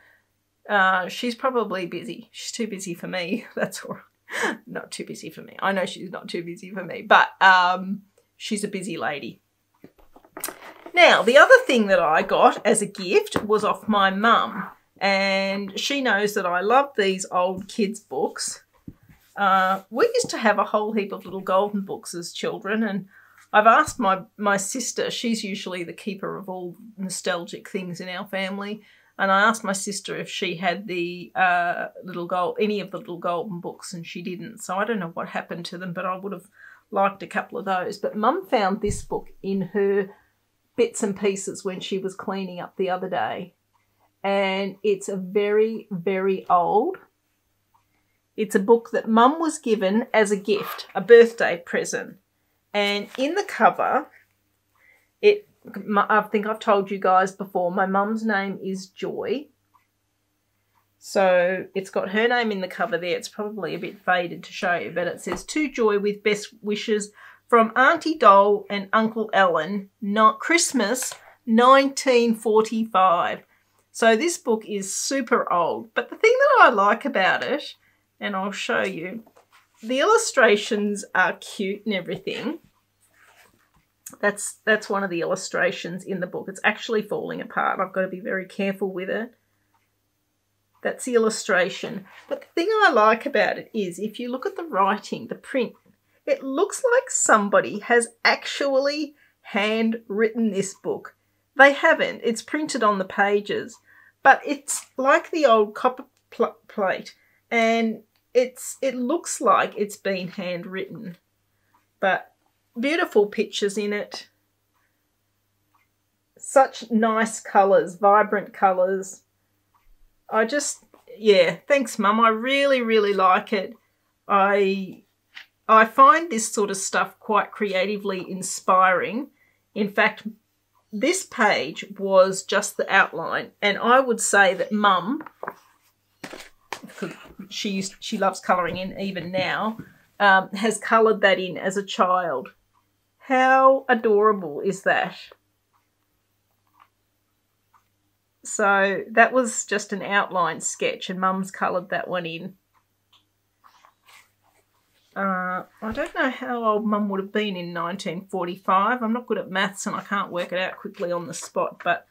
uh, she's probably busy. She's too busy for me. That's all right. Not too busy for me. I know she's not too busy for me, but um, she's a busy lady. Now, the other thing that I got as a gift was off my mum, and she knows that I love these old kids' books. Uh, we used to have a whole heap of little golden books as children, and I've asked my, my sister, she's usually the keeper of all nostalgic things in our family, and I asked my sister if she had the uh, little gold, any of the little golden books, and she didn't. So I don't know what happened to them, but I would have liked a couple of those. But Mum found this book in her bits and pieces when she was cleaning up the other day, and it's a very, very old. It's a book that Mum was given as a gift, a birthday present, and in the cover, it, I think I've told you guys before, my mum's name is Joy, so it's got her name in the cover there. It's probably a bit faded to show you, but it says, "To Joy with best wishes from Auntie Doll and Uncle Alan, not Christmas nineteen forty-five. So this book is super old, but the thing that I like about it, and I'll show you, the illustrations are cute and everything. That's, that's one of the illustrations in the book. It's actually falling apart. I've got to be very careful with it. That's the illustration. But the thing I like about it is if you look at the writing, the print, it looks like somebody has actually handwritten this book. They haven't. It's printed on the pages, but it's like the old copper pl- plate, and it's it looks like it's been handwritten. But beautiful pictures in it. Such nice colours, vibrant colours. I just, yeah, thanks, Mum. I really, really like it. I... I find this sort of stuff quite creatively inspiring. In fact, this page was just the outline, and I would say that Mum, she used, she loves colouring in even now, um, has coloured that in as a child. How adorable is that? So that was just an outline sketch, and Mum's coloured that one in. Uh, I don't know how old Mum would have been in nineteen forty-five. I'm not good at maths and I can't work it out quickly on the spot, but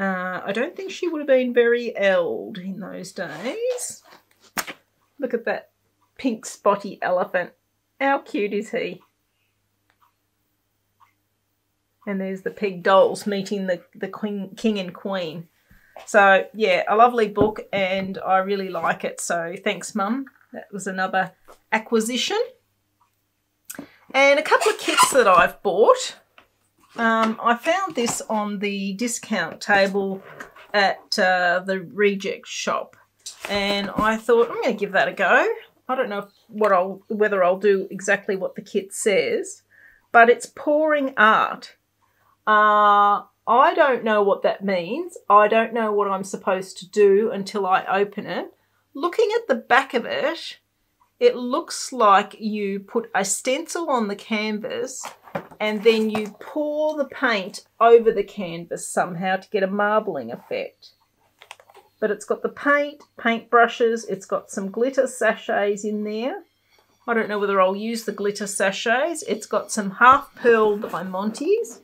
uh, I don't think she would have been very old in those days. Look at that pink spotty elephant. How cute is he? And there's the peg dolls meeting the, the queen, king and queen. So, yeah, a lovely book and I really like it. So thanks, Mum. That was another acquisition. And a couple of kits that I've bought. Um, I found this on the discount table at uh, the Reject shop. And I thought, I'm going to give that a go. I don't know what I'll, whether I'll do exactly what the kit says, but it's pouring art. Uh, I don't know what that means. I don't know what I'm supposed to do until I open it. Looking at the back of it, it looks like you put a stencil on the canvas and then you pour the paint over the canvas somehow to get a marbling effect. But it's got the paint, paint brushes, it's got some glitter sachets in there. I don't know whether I'll use the glitter sachets. It's got some half-pearled Monties.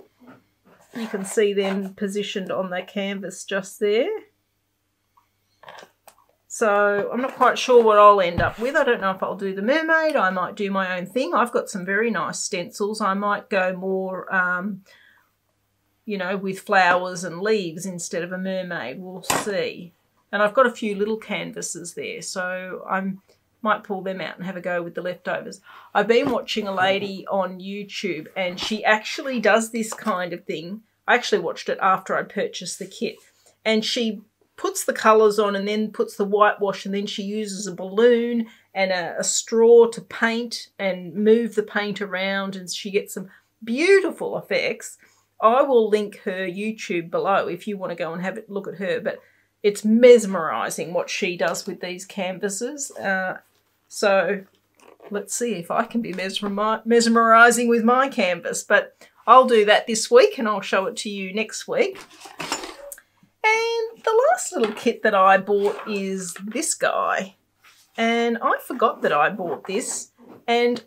You can see them positioned on the canvas just there. So I'm not quite sure what I'll end up with. I don't know if I'll do the mermaid. I might do my own thing. I've got some very nice stencils. I might go more, um, you know, with flowers and leaves instead of a mermaid. We'll see. And I've got a few little canvases there, so I might pull them out and have a go with the leftovers. I've been watching a lady on YouTube, and she actually does this kind of thing. I actually watched it after I purchased the kit, and she puts the colours on and then puts the whitewash, and then she uses a balloon and a, a straw to paint and move the paint around, and she gets some beautiful effects. I will link her YouTube below if you want to go and have a look at her, but it's mesmerising what she does with these canvases. Uh, so let's see if I can be mesmerising with my canvas. But I'll do that this week and I'll show it to you next week. And the last little kit that I bought is this guy. And I forgot that I bought this. And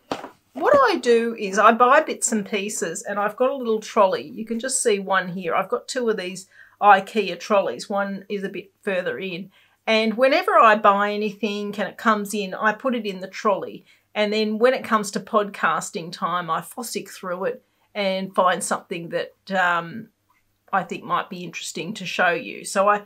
what I do is I buy bits and pieces, and I've got a little trolley. You can just see one here. I've got two of these IKEA trolleys. One is a bit further in. And whenever I buy anything and it comes in, I put it in the trolley. And then when it comes to podcasting time, I fossick through it and find something that um, I think might be interesting to show you. So I,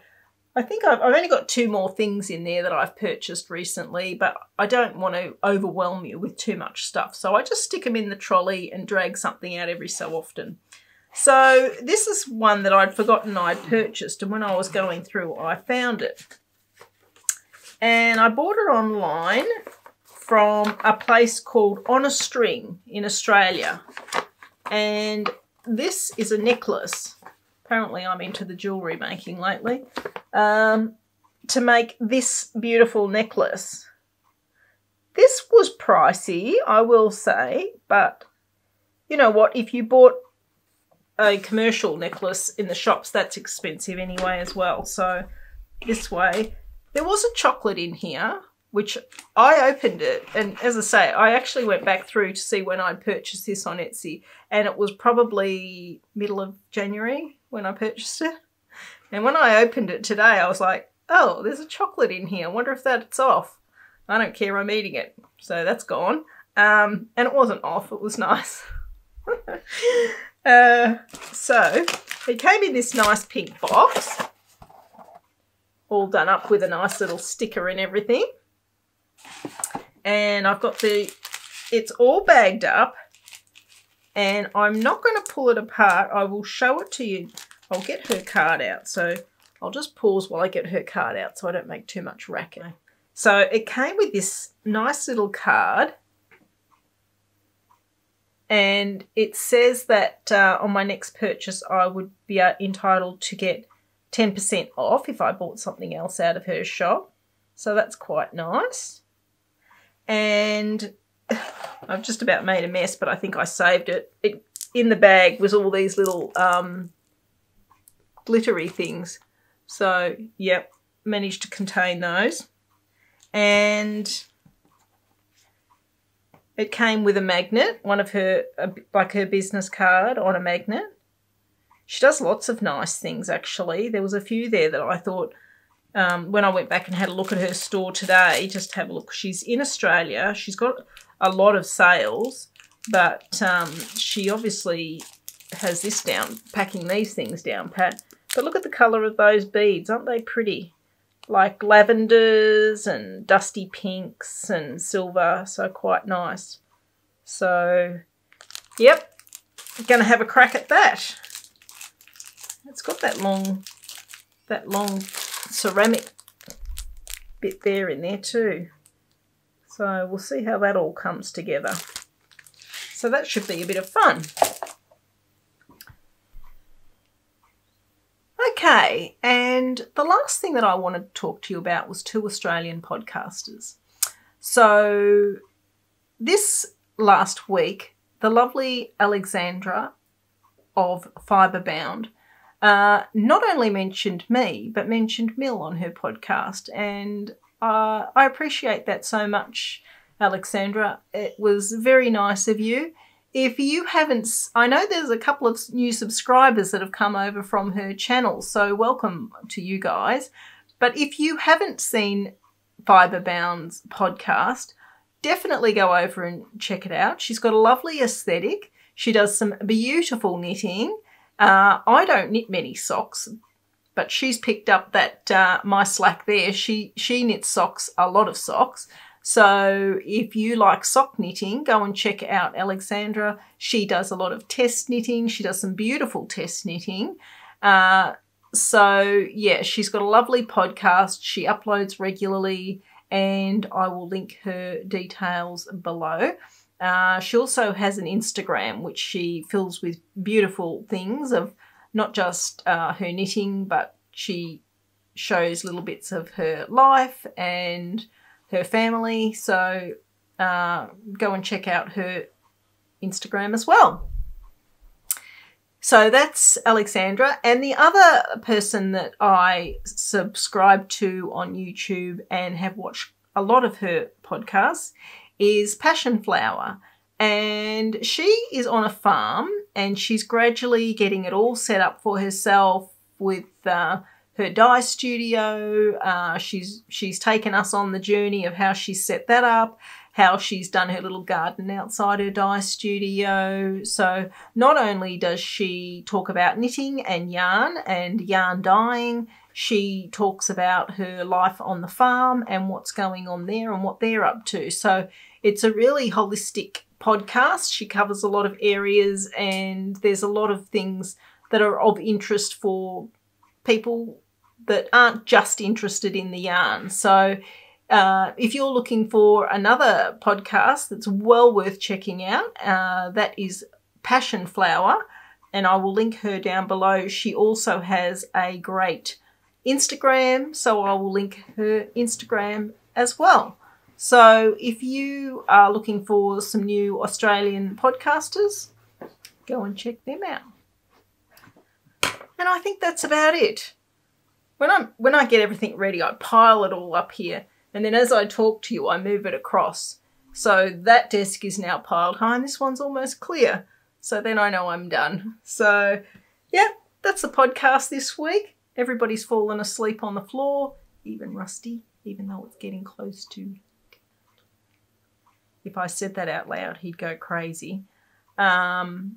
I think I've, I've only got two more things in there that I've purchased recently, but I don't want to overwhelm you with too much stuff. So I just stick them in the trolley and drag something out every so often. So this is one that I'd forgotten I'd purchased, and when I was going through, I found it. And I bought it online from a place called On a String in Australia. And this is a necklace. Apparently I'm into the jewellery making lately. Um, to make this beautiful necklace. This was pricey, I will say, but you know what? If you bought a commercial necklace in the shops, that's expensive anyway as well. So this way. There was a chocolate in here, which I opened it, and as I say, I actually went back through to see when I purchased this on Etsy, and it was probably middle of January when I purchased it. And when I opened it today, I was like, oh, there's a chocolate in here. I wonder if that's off. I don't care, I'm eating it. So that's gone. Um, and it wasn't off, it was nice. uh, so it came in this nice pink box, all done up with a nice little sticker and everything. And I've got the, it's all bagged up, and I'm not going to pull it apart. I will show it to you. I'll get her card out. So I'll just pause while I get her card out so I don't make too much racket. So it came with this nice little card, and it says that uh, on my next purchase I would be entitled to get ten percent off if I bought something else out of her shop. So that's quite nice. And I've just about made a mess, but I think I saved it. It in the bag was all these little um, glittery things. So, yep, managed to contain those. And it came with a magnet, one of her, like her business card on a magnet. She does lots of nice things, actually. There was a few there that I thought, um, when I went back and had a look at her store today, just have a look. She's in Australia. She's got a lot of sales, but um, she obviously has this down, packing these things down, Pat. But look at the colour of those beads. Aren't they pretty? Like lavenders and dusty pinks and silver, so quite nice. So, yep, going to have a crack at that. It's got that long, that long ceramic bit there in there too. So we'll see how that all comes together. So that should be a bit of fun. Okay, and the last thing that I wanted to talk to you about was two Australian podcasters. So this last week, the lovely Aleksandra of Fibrebound Uh, not only mentioned me, but mentioned Mill on her podcast, and uh, I appreciate that so much, Aleksandra. It was very nice of you. If you haven't, I know there's a couple of new subscribers that have come over from her channel, so welcome to you guys. But if you haven't seen Fibrebound's podcast, definitely go over and check it out. She's got a lovely aesthetic. She does some beautiful knitting. Uh, I don't knit many socks, but she's picked up that uh, my slack there. She, she knits socks, a lot of socks. So if you like sock knitting, go and check out Aleksandra. She does a lot of test knitting. She does some beautiful test knitting. Uh, so, yeah, she's got a lovely podcast. She uploads regularly, and I will link her details below. Uh, she also has an Instagram which she fills with beautiful things of not just uh, her knitting, but she shows little bits of her life and her family. So uh, go and check out her Instagram as well. So that's Aleksandra. And the other person that I subscribe to on YouTube and have watched a lot of her podcasts is Passion Flower. And she is on a farm and she's gradually getting it all set up for herself with uh, her dye studio. Uh, she's, she's taken us on the journey of how she's set that up, how she's done her little garden outside her dye studio. So not only does she talk about knitting and yarn and yarn dyeing, she talks about her life on the farm and what's going on there and what they're up to. So it's a really holistic podcast. She covers a lot of areas and there's a lot of things that are of interest for people that aren't just interested in the yarn. So uh, if you're looking for another podcast that's well worth checking out, uh, that is Passion Flower, and I will link her down below. She also has a great Instagram, so I will link her Instagram as well. So if you are looking for some new Australian podcasters, go and check them out. And I think that's about it. When I when I get everything ready, I pile it all up here. And then as I talk to you, I move it across. So that desk is now piled high and this one's almost clear. So then I know I'm done. So yeah, that's the podcast this week. Everybody's fallen asleep on the floor, even Rusty, even though it's getting close to... If I said that out loud, he'd go crazy. Um,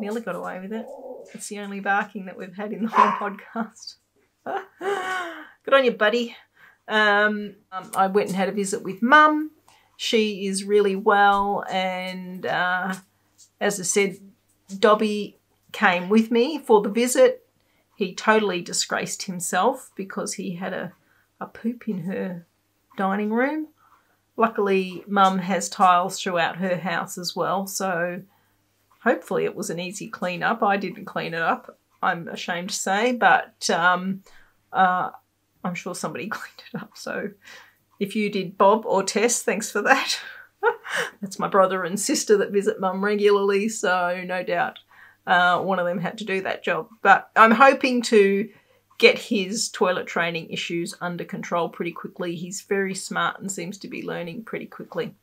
nearly got away with it. It's the only barking that we've had in the whole podcast. Good on you, buddy. Um, um, I went and had a visit with Mum. She is really well. And uh, as I said, Dobby came with me for the visit. He totally disgraced himself because he had a, a poop in her dining room. Luckily, Mum has tiles throughout her house as well, so hopefully it was an easy clean up. I didn't clean it up, I'm ashamed to say, but um, uh, I'm sure somebody cleaned it up. So if you did, Bob or Tess, thanks for that. That's my brother and sister that visit Mum regularly, so no doubt uh, one of them had to do that job. But I'm hoping to get his toilet training issues under control pretty quickly. He's very smart and seems to be learning pretty quickly.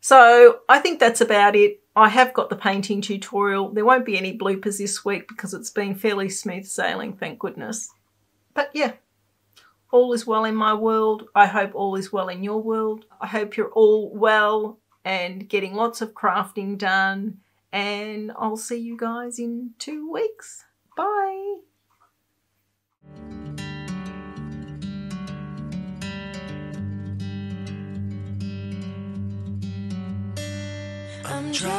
So I think that's about it. I have got the painting tutorial. There won't be any bloopers this week because it's been fairly smooth sailing, thank goodness. But yeah, all is well in my world. I hope all is well in your world. I hope you're all well and getting lots of crafting done. And I'll see you guys in two weeks. Bye. I'm driving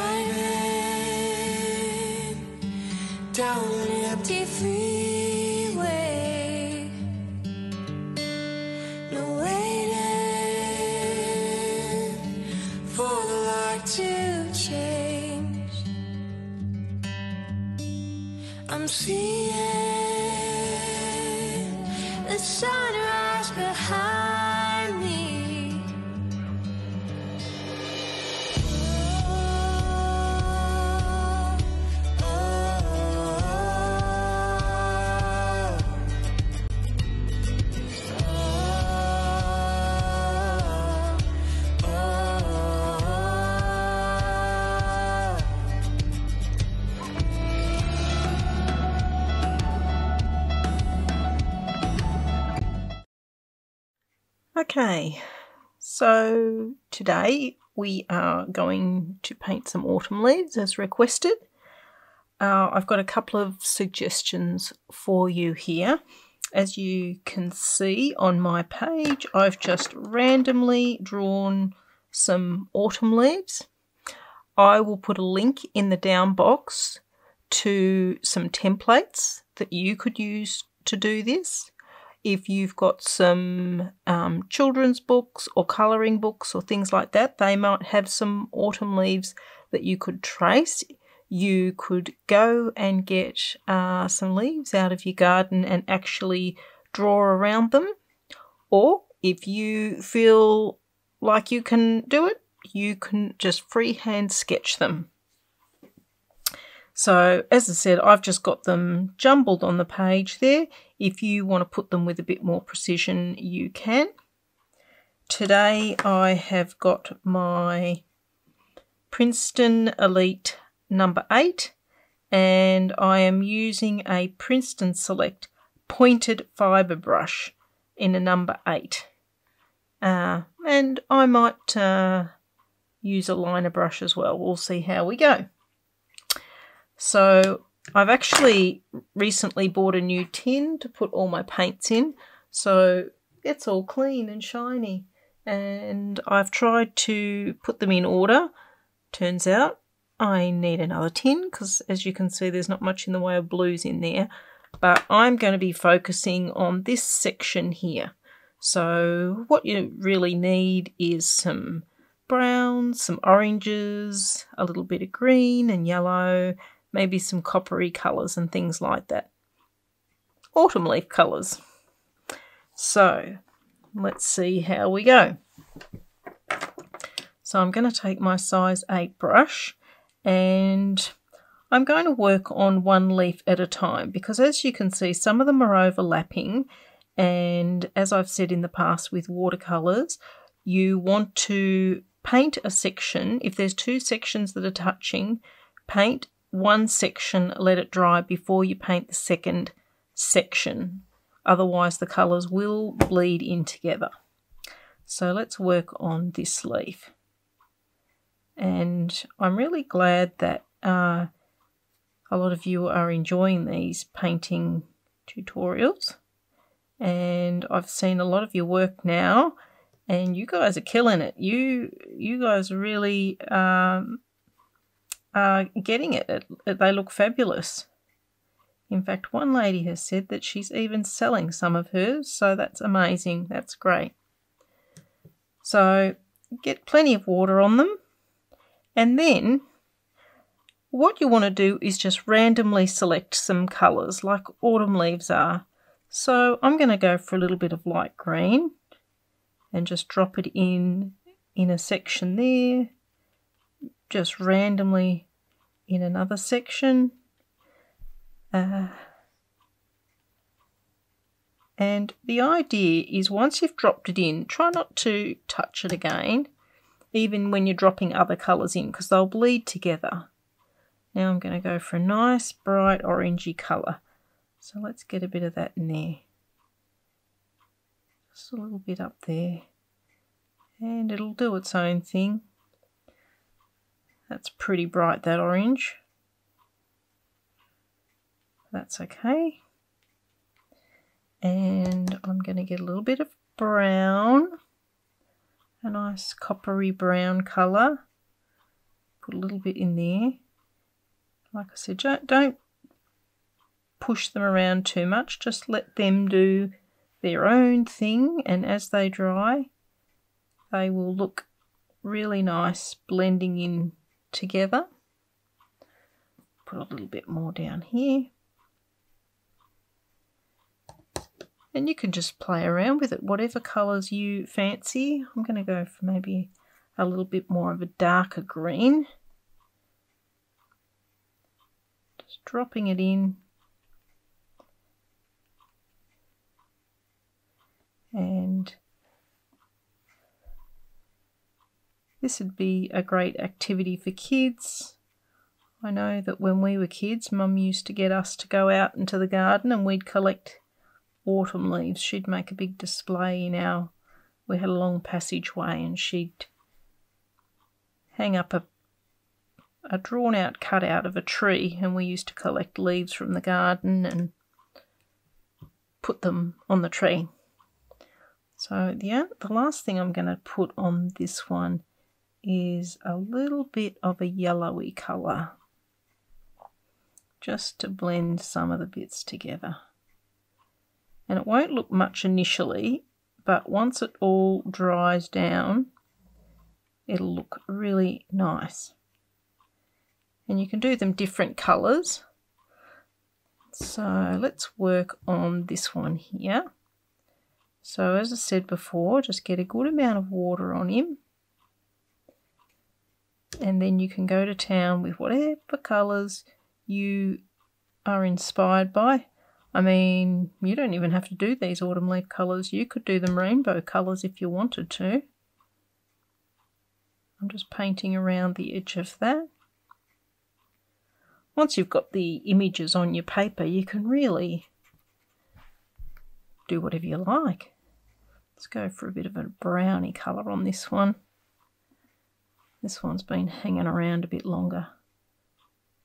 down an empty freeway, no waiting for the light to change. I'm seeing the sunrise behind me. Okay, so today we are going to paint some autumn leaves as requested. Uh, I've got a couple of suggestions for you here. As you can see on my page, I've just randomly drawn some autumn leaves. I will put a link in the down box to some templates that you could use to do this. If you've got some um, children's books or colouring books or things like that, they might have some autumn leaves that you could trace. you could go and get uh, some leaves out of your garden and actually draw around them. Or if you feel like you can do it, you can just freehand sketch them. So as I said, I've just got them jumbled on the page there. If you want to put them with a bit more precision, you can. Today I have got my Princeton Elite number eight, and I am using a Princeton Select pointed fibre brush in a number eight. Uh, and I might uh, use a liner brush as well. We'll see how we go. So I've actually recently bought a new tin to put all my paints in, so it's all clean and shiny. And I've tried to put them in order. Turns out I need another tin because, as you can see, there's not much in the way of blues in there. But I'm going to be focusing on this section here. So what you really need is some browns, some oranges, a little bit of green and yellow, maybe some coppery colours and things like that. Autumn leaf colours. So let's see how we go. So I'm going to take my size eight brush and I'm going to work on one leaf at a time because, as you can see, some of them are overlapping, and as I've said in the past with watercolours, you want to paint a section. If there's two sections that are touching, paint one section, let it dry before you paint the second section. Otherwise the colours will bleed in together. So let's work on this leaf. And I'm really glad that uh, a lot of you are enjoying these painting tutorials. And I've seen a lot of your work now, and you guys are killing it. You you guys really um, are getting it. It, it. They look fabulous. In fact, one lady has said that she's even selling some of hers, so that's amazing. That's great. So get plenty of water on them. And then what you want to do is just randomly select some colours like autumn leaves are. So I'm going to go for a little bit of light green and just drop it in in a section there, just randomly in another section. Uh, and the idea is once you've dropped it in, try not to touch it again, even when you're dropping other colours in, because they'll bleed together. Now I'm going to go for a nice bright orangey colour. So let's get a bit of that in there. Just a little bit up there, and it'll do its own thing. That's pretty bright, that orange. That's okay. And I'm going to get a little bit of brown, a nice coppery brown colour. Put a little bit in there. Like I said, don't push them around too much, just let them do their own thing, and as they dry they will look really nice blending in together. Put a little bit more down here, and you can just play around with it, whatever colours you fancy. I'm going to go for maybe a little bit more of a darker green, just dropping it in. And this would be a great activity for kids. I know that when we were kids, Mum used to get us to go out into the garden and we'd collect autumn leaves. She'd make a big display in our, we had a long passageway, and she'd hang up a, a drawn-out cutout of a tree, and we used to collect leaves from the garden and put them on the tree. So the, the last thing I'm going to put on this one is a little bit of a yellowy colour, just to blend some of the bits together. And it won't look much initially, but once it all dries down, it'll look really nice. and you can do them different colors. So let's work on this one here. So as I said before, just get a good amount of water on him, and then you can go to town with whatever colors you are inspired by. I mean, you don't even have to do these autumn leaf colors. You could do them rainbow colors if you wanted to. I'm just painting around the edge of that. Once you've got the images on your paper, you can really do whatever you like. Let's go for a bit of a browny color on this one. This one's been hanging around a bit longer.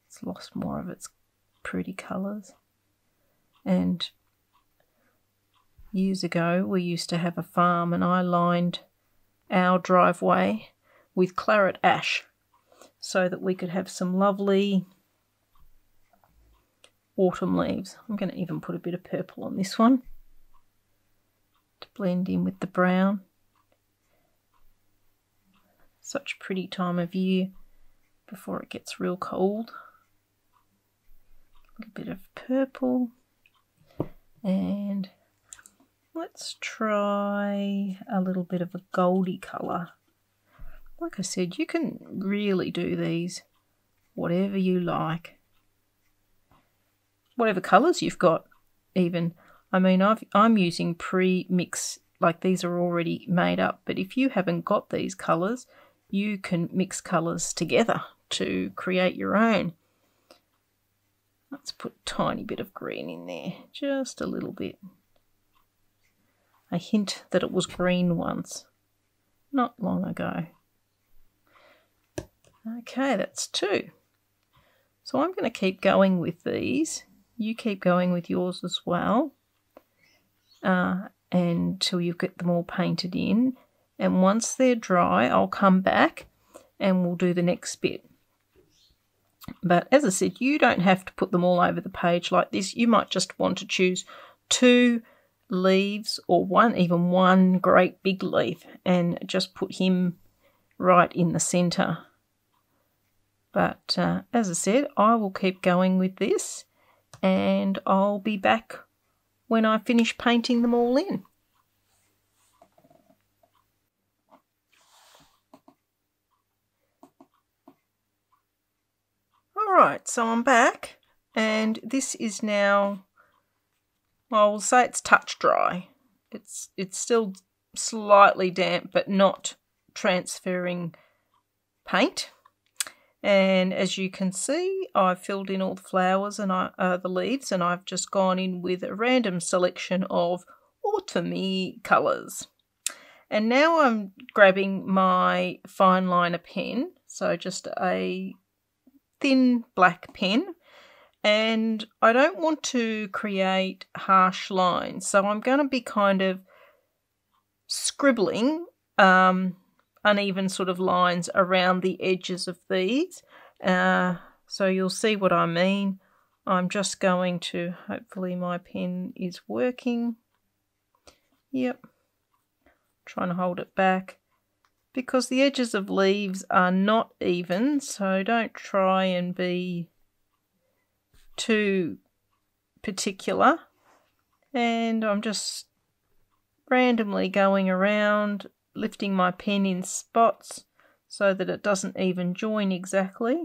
It's lost more of its pretty colours. And years ago we used to have a farm, and I lined our driveway with claret ash so that we could have some lovely autumn leaves. I'm going to even put a bit of purple on this one to blend in with the brown. Such pretty time of year before it gets real cold. A bit of purple, and let's try a little bit of a goldy colour. Like I said, you can really do these whatever you like, whatever colours you've got. Even I mean, I've, I'm using pre-mix, like these are already made up, but if you haven't got these colours, you can mix colours together to create your own. Let's put a tiny bit of green in there, just a little bit. A hint that it was green once, not long ago. Okay, that's two. So I'm going to keep going with these. You keep going with yours as well, uh, until you get them all painted in. And once they're dry, I'll come back and we'll do the next bit. But as I said, you don't have to put them all over the page like this. You might just want to choose two leaves, or one, even one great big leaf, and just put him right in the centre. But uh, as I said, I will keep going with this, and I'll be back when I finish painting them all in. Alright, so I'm back, and this is now, well, I will say it's touch dry. It's it's still slightly damp, but not transferring paint. And as you can see, I've filled in all the flowers and I, uh, the leaves, and I've just gone in with a random selection of autumny colours. And now I'm grabbing my fine liner pen, so just a thin black pen, and I don't want to create harsh lines, so I'm going to be kind of scribbling um, uneven sort of lines around the edges of these, uh, so you'll see what I mean. I'm just going to, hopefully my pen is working. Yep, trying to hold it back, because the edges of leaves are not even, so don't try and be too particular. And I'm just randomly going around, lifting my pen in spots so that it doesn't even join exactly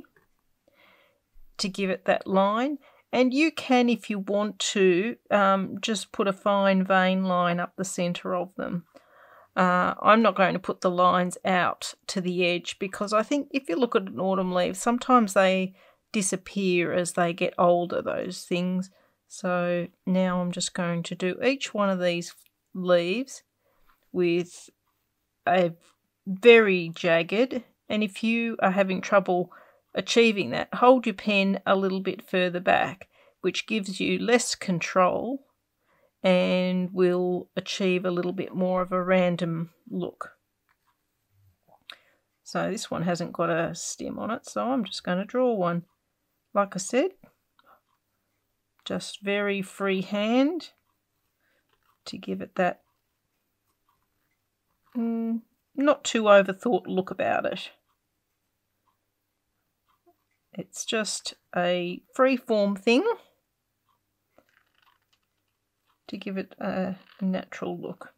to give it that line. And you can, if you want to, um, just put a fine vein line up the centre of them. Uh, I'm not going to put the lines out to the edge, because I think if you look at an autumn leaf, sometimes they disappear as they get older, those things. So now I'm just going to do each one of these leaves with a very jagged, and if you are having trouble achieving that, hold your pen a little bit further back, which gives you less control and will achieve a little bit more of a random look. So this one hasn't got a stem on it, so I'm just going to draw one. Like I said, just very freehand to give it that mm, not too overthought look about it. It's just a free-form thing to give it a natural look.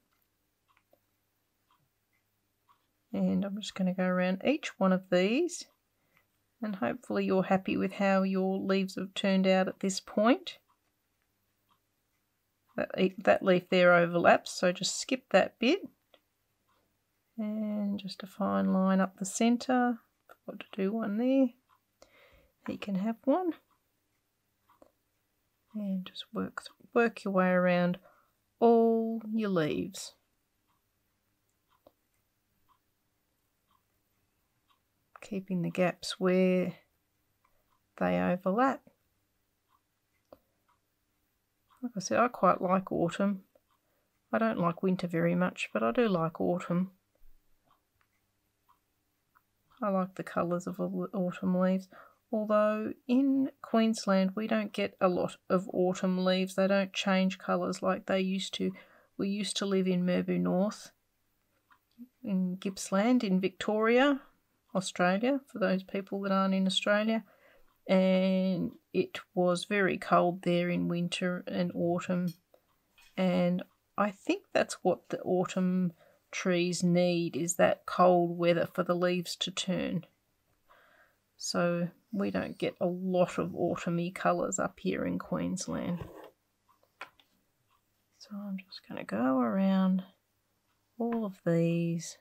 And I'm just going to go around each one of these, and hopefully you're happy with how your leaves have turned out at this point. That, that leaf there overlaps, so just skip that bit. And just a fine line up the centre. Forgot to do one there. You can have one. And just work, work your way around all your leaves. Keeping the gaps where they overlap. Like I said, I quite like autumn. I don't like winter very much, but I do like autumn. I like the colours of autumn leaves. Although in Queensland we don't get a lot of autumn leaves. They don't change colours like they used to. We used to live in Merbu North, in Gippsland, in Victoria, Australia, for those people that aren't in Australia. And it was very cold there in winter and autumn. And I think that's what the autumn trees need, is that cold weather for the leaves to turn. So we don't get a lot of autumny colours up here in Queensland. So I'm just going to go around all of these.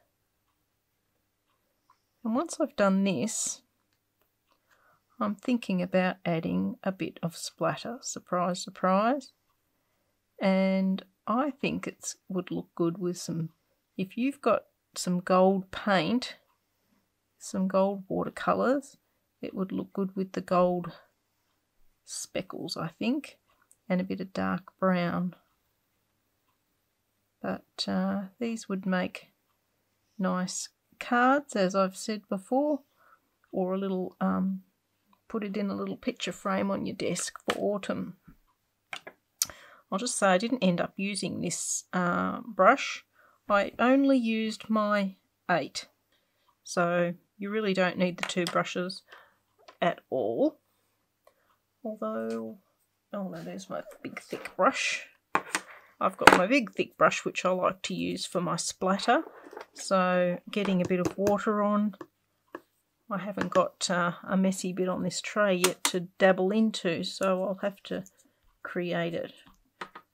And once I've done this, I'm thinking about adding a bit of splatter. Surprise, surprise. And I think it would look good with some, if you've got some gold paint, some gold watercolours, it would look good with the gold speckles, I think, and a bit of dark brown. But uh, these would make nice cards, as I've said before, or a little, um, put it in a little picture frame on your desk for autumn. I'll just say I didn't end up using this uh, brush. I only used my eight. So you really don't need the two brushes at all. Although, oh no, there's my big thick brush. I've got my big thick brush, which I like to use for my splatter. So getting a bit of water on. I haven't got uh, a messy bit on this tray yet to dabble into, so I'll have to create it.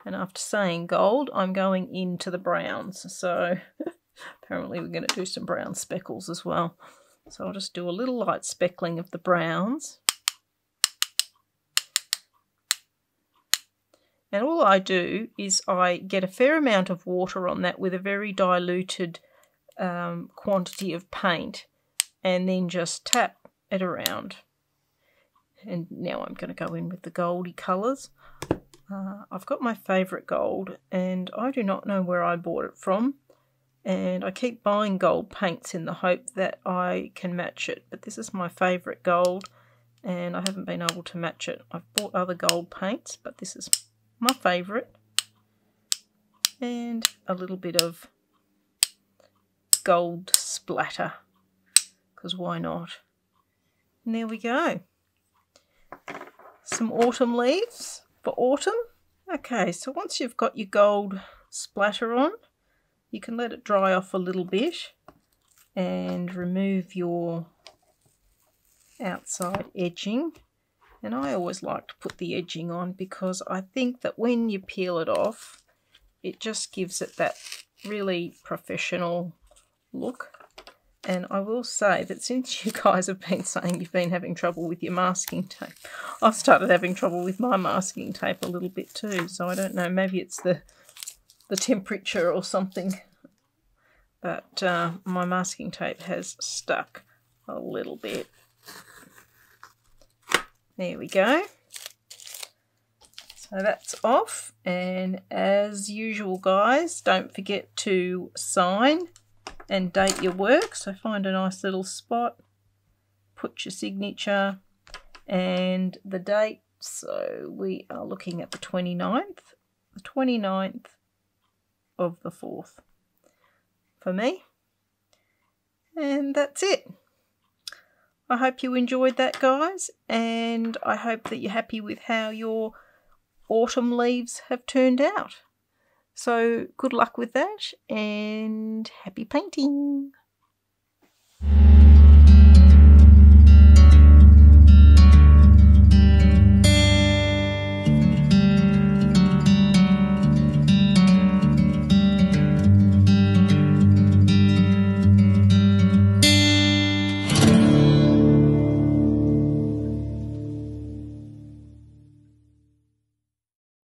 And after saying gold, I'm going into the browns. So apparently we're going to do some brown speckles as well. So I'll just do a little light speckling of the browns. And all I do is I get a fair amount of water on that with a very diluted um, quantity of paint, and then just tap it around. And now I'm going to go in with the goldy colours. Uh, I've got my favourite gold, and I do not know where I bought it from. And I keep buying gold paints in the hope that I can match it. But this is my favourite gold, and I haven't been able to match it. I've bought other gold paints, but this is my favourite. And a little bit of gold splatter, because why not? And there we go. Some autumn leaves for autumn. Okay, so once you've got your gold splatter on, you can let it dry off a little bit and remove your outside edging. And I always like to put the edging on, because I think that when you peel it off, it just gives it that really professional look. And I will say that since you guys have been saying you've been having trouble with your masking tape, I've started having trouble with my masking tape a little bit too. So I don't know, maybe it's the the temperature or something, but uh, my masking tape has stuck a little bit. There we go. So that's off, and as usual guys, don't forget to sign and date your work. So find a nice little spot, put your signature and the date. So we are looking at the twenty-ninth, the twenty-ninth of the fourth for me, and that's it. I hope you enjoyed that, guys, and I hope that you're happy with how your autumn leaves have turned out. So good luck with that, and happy painting.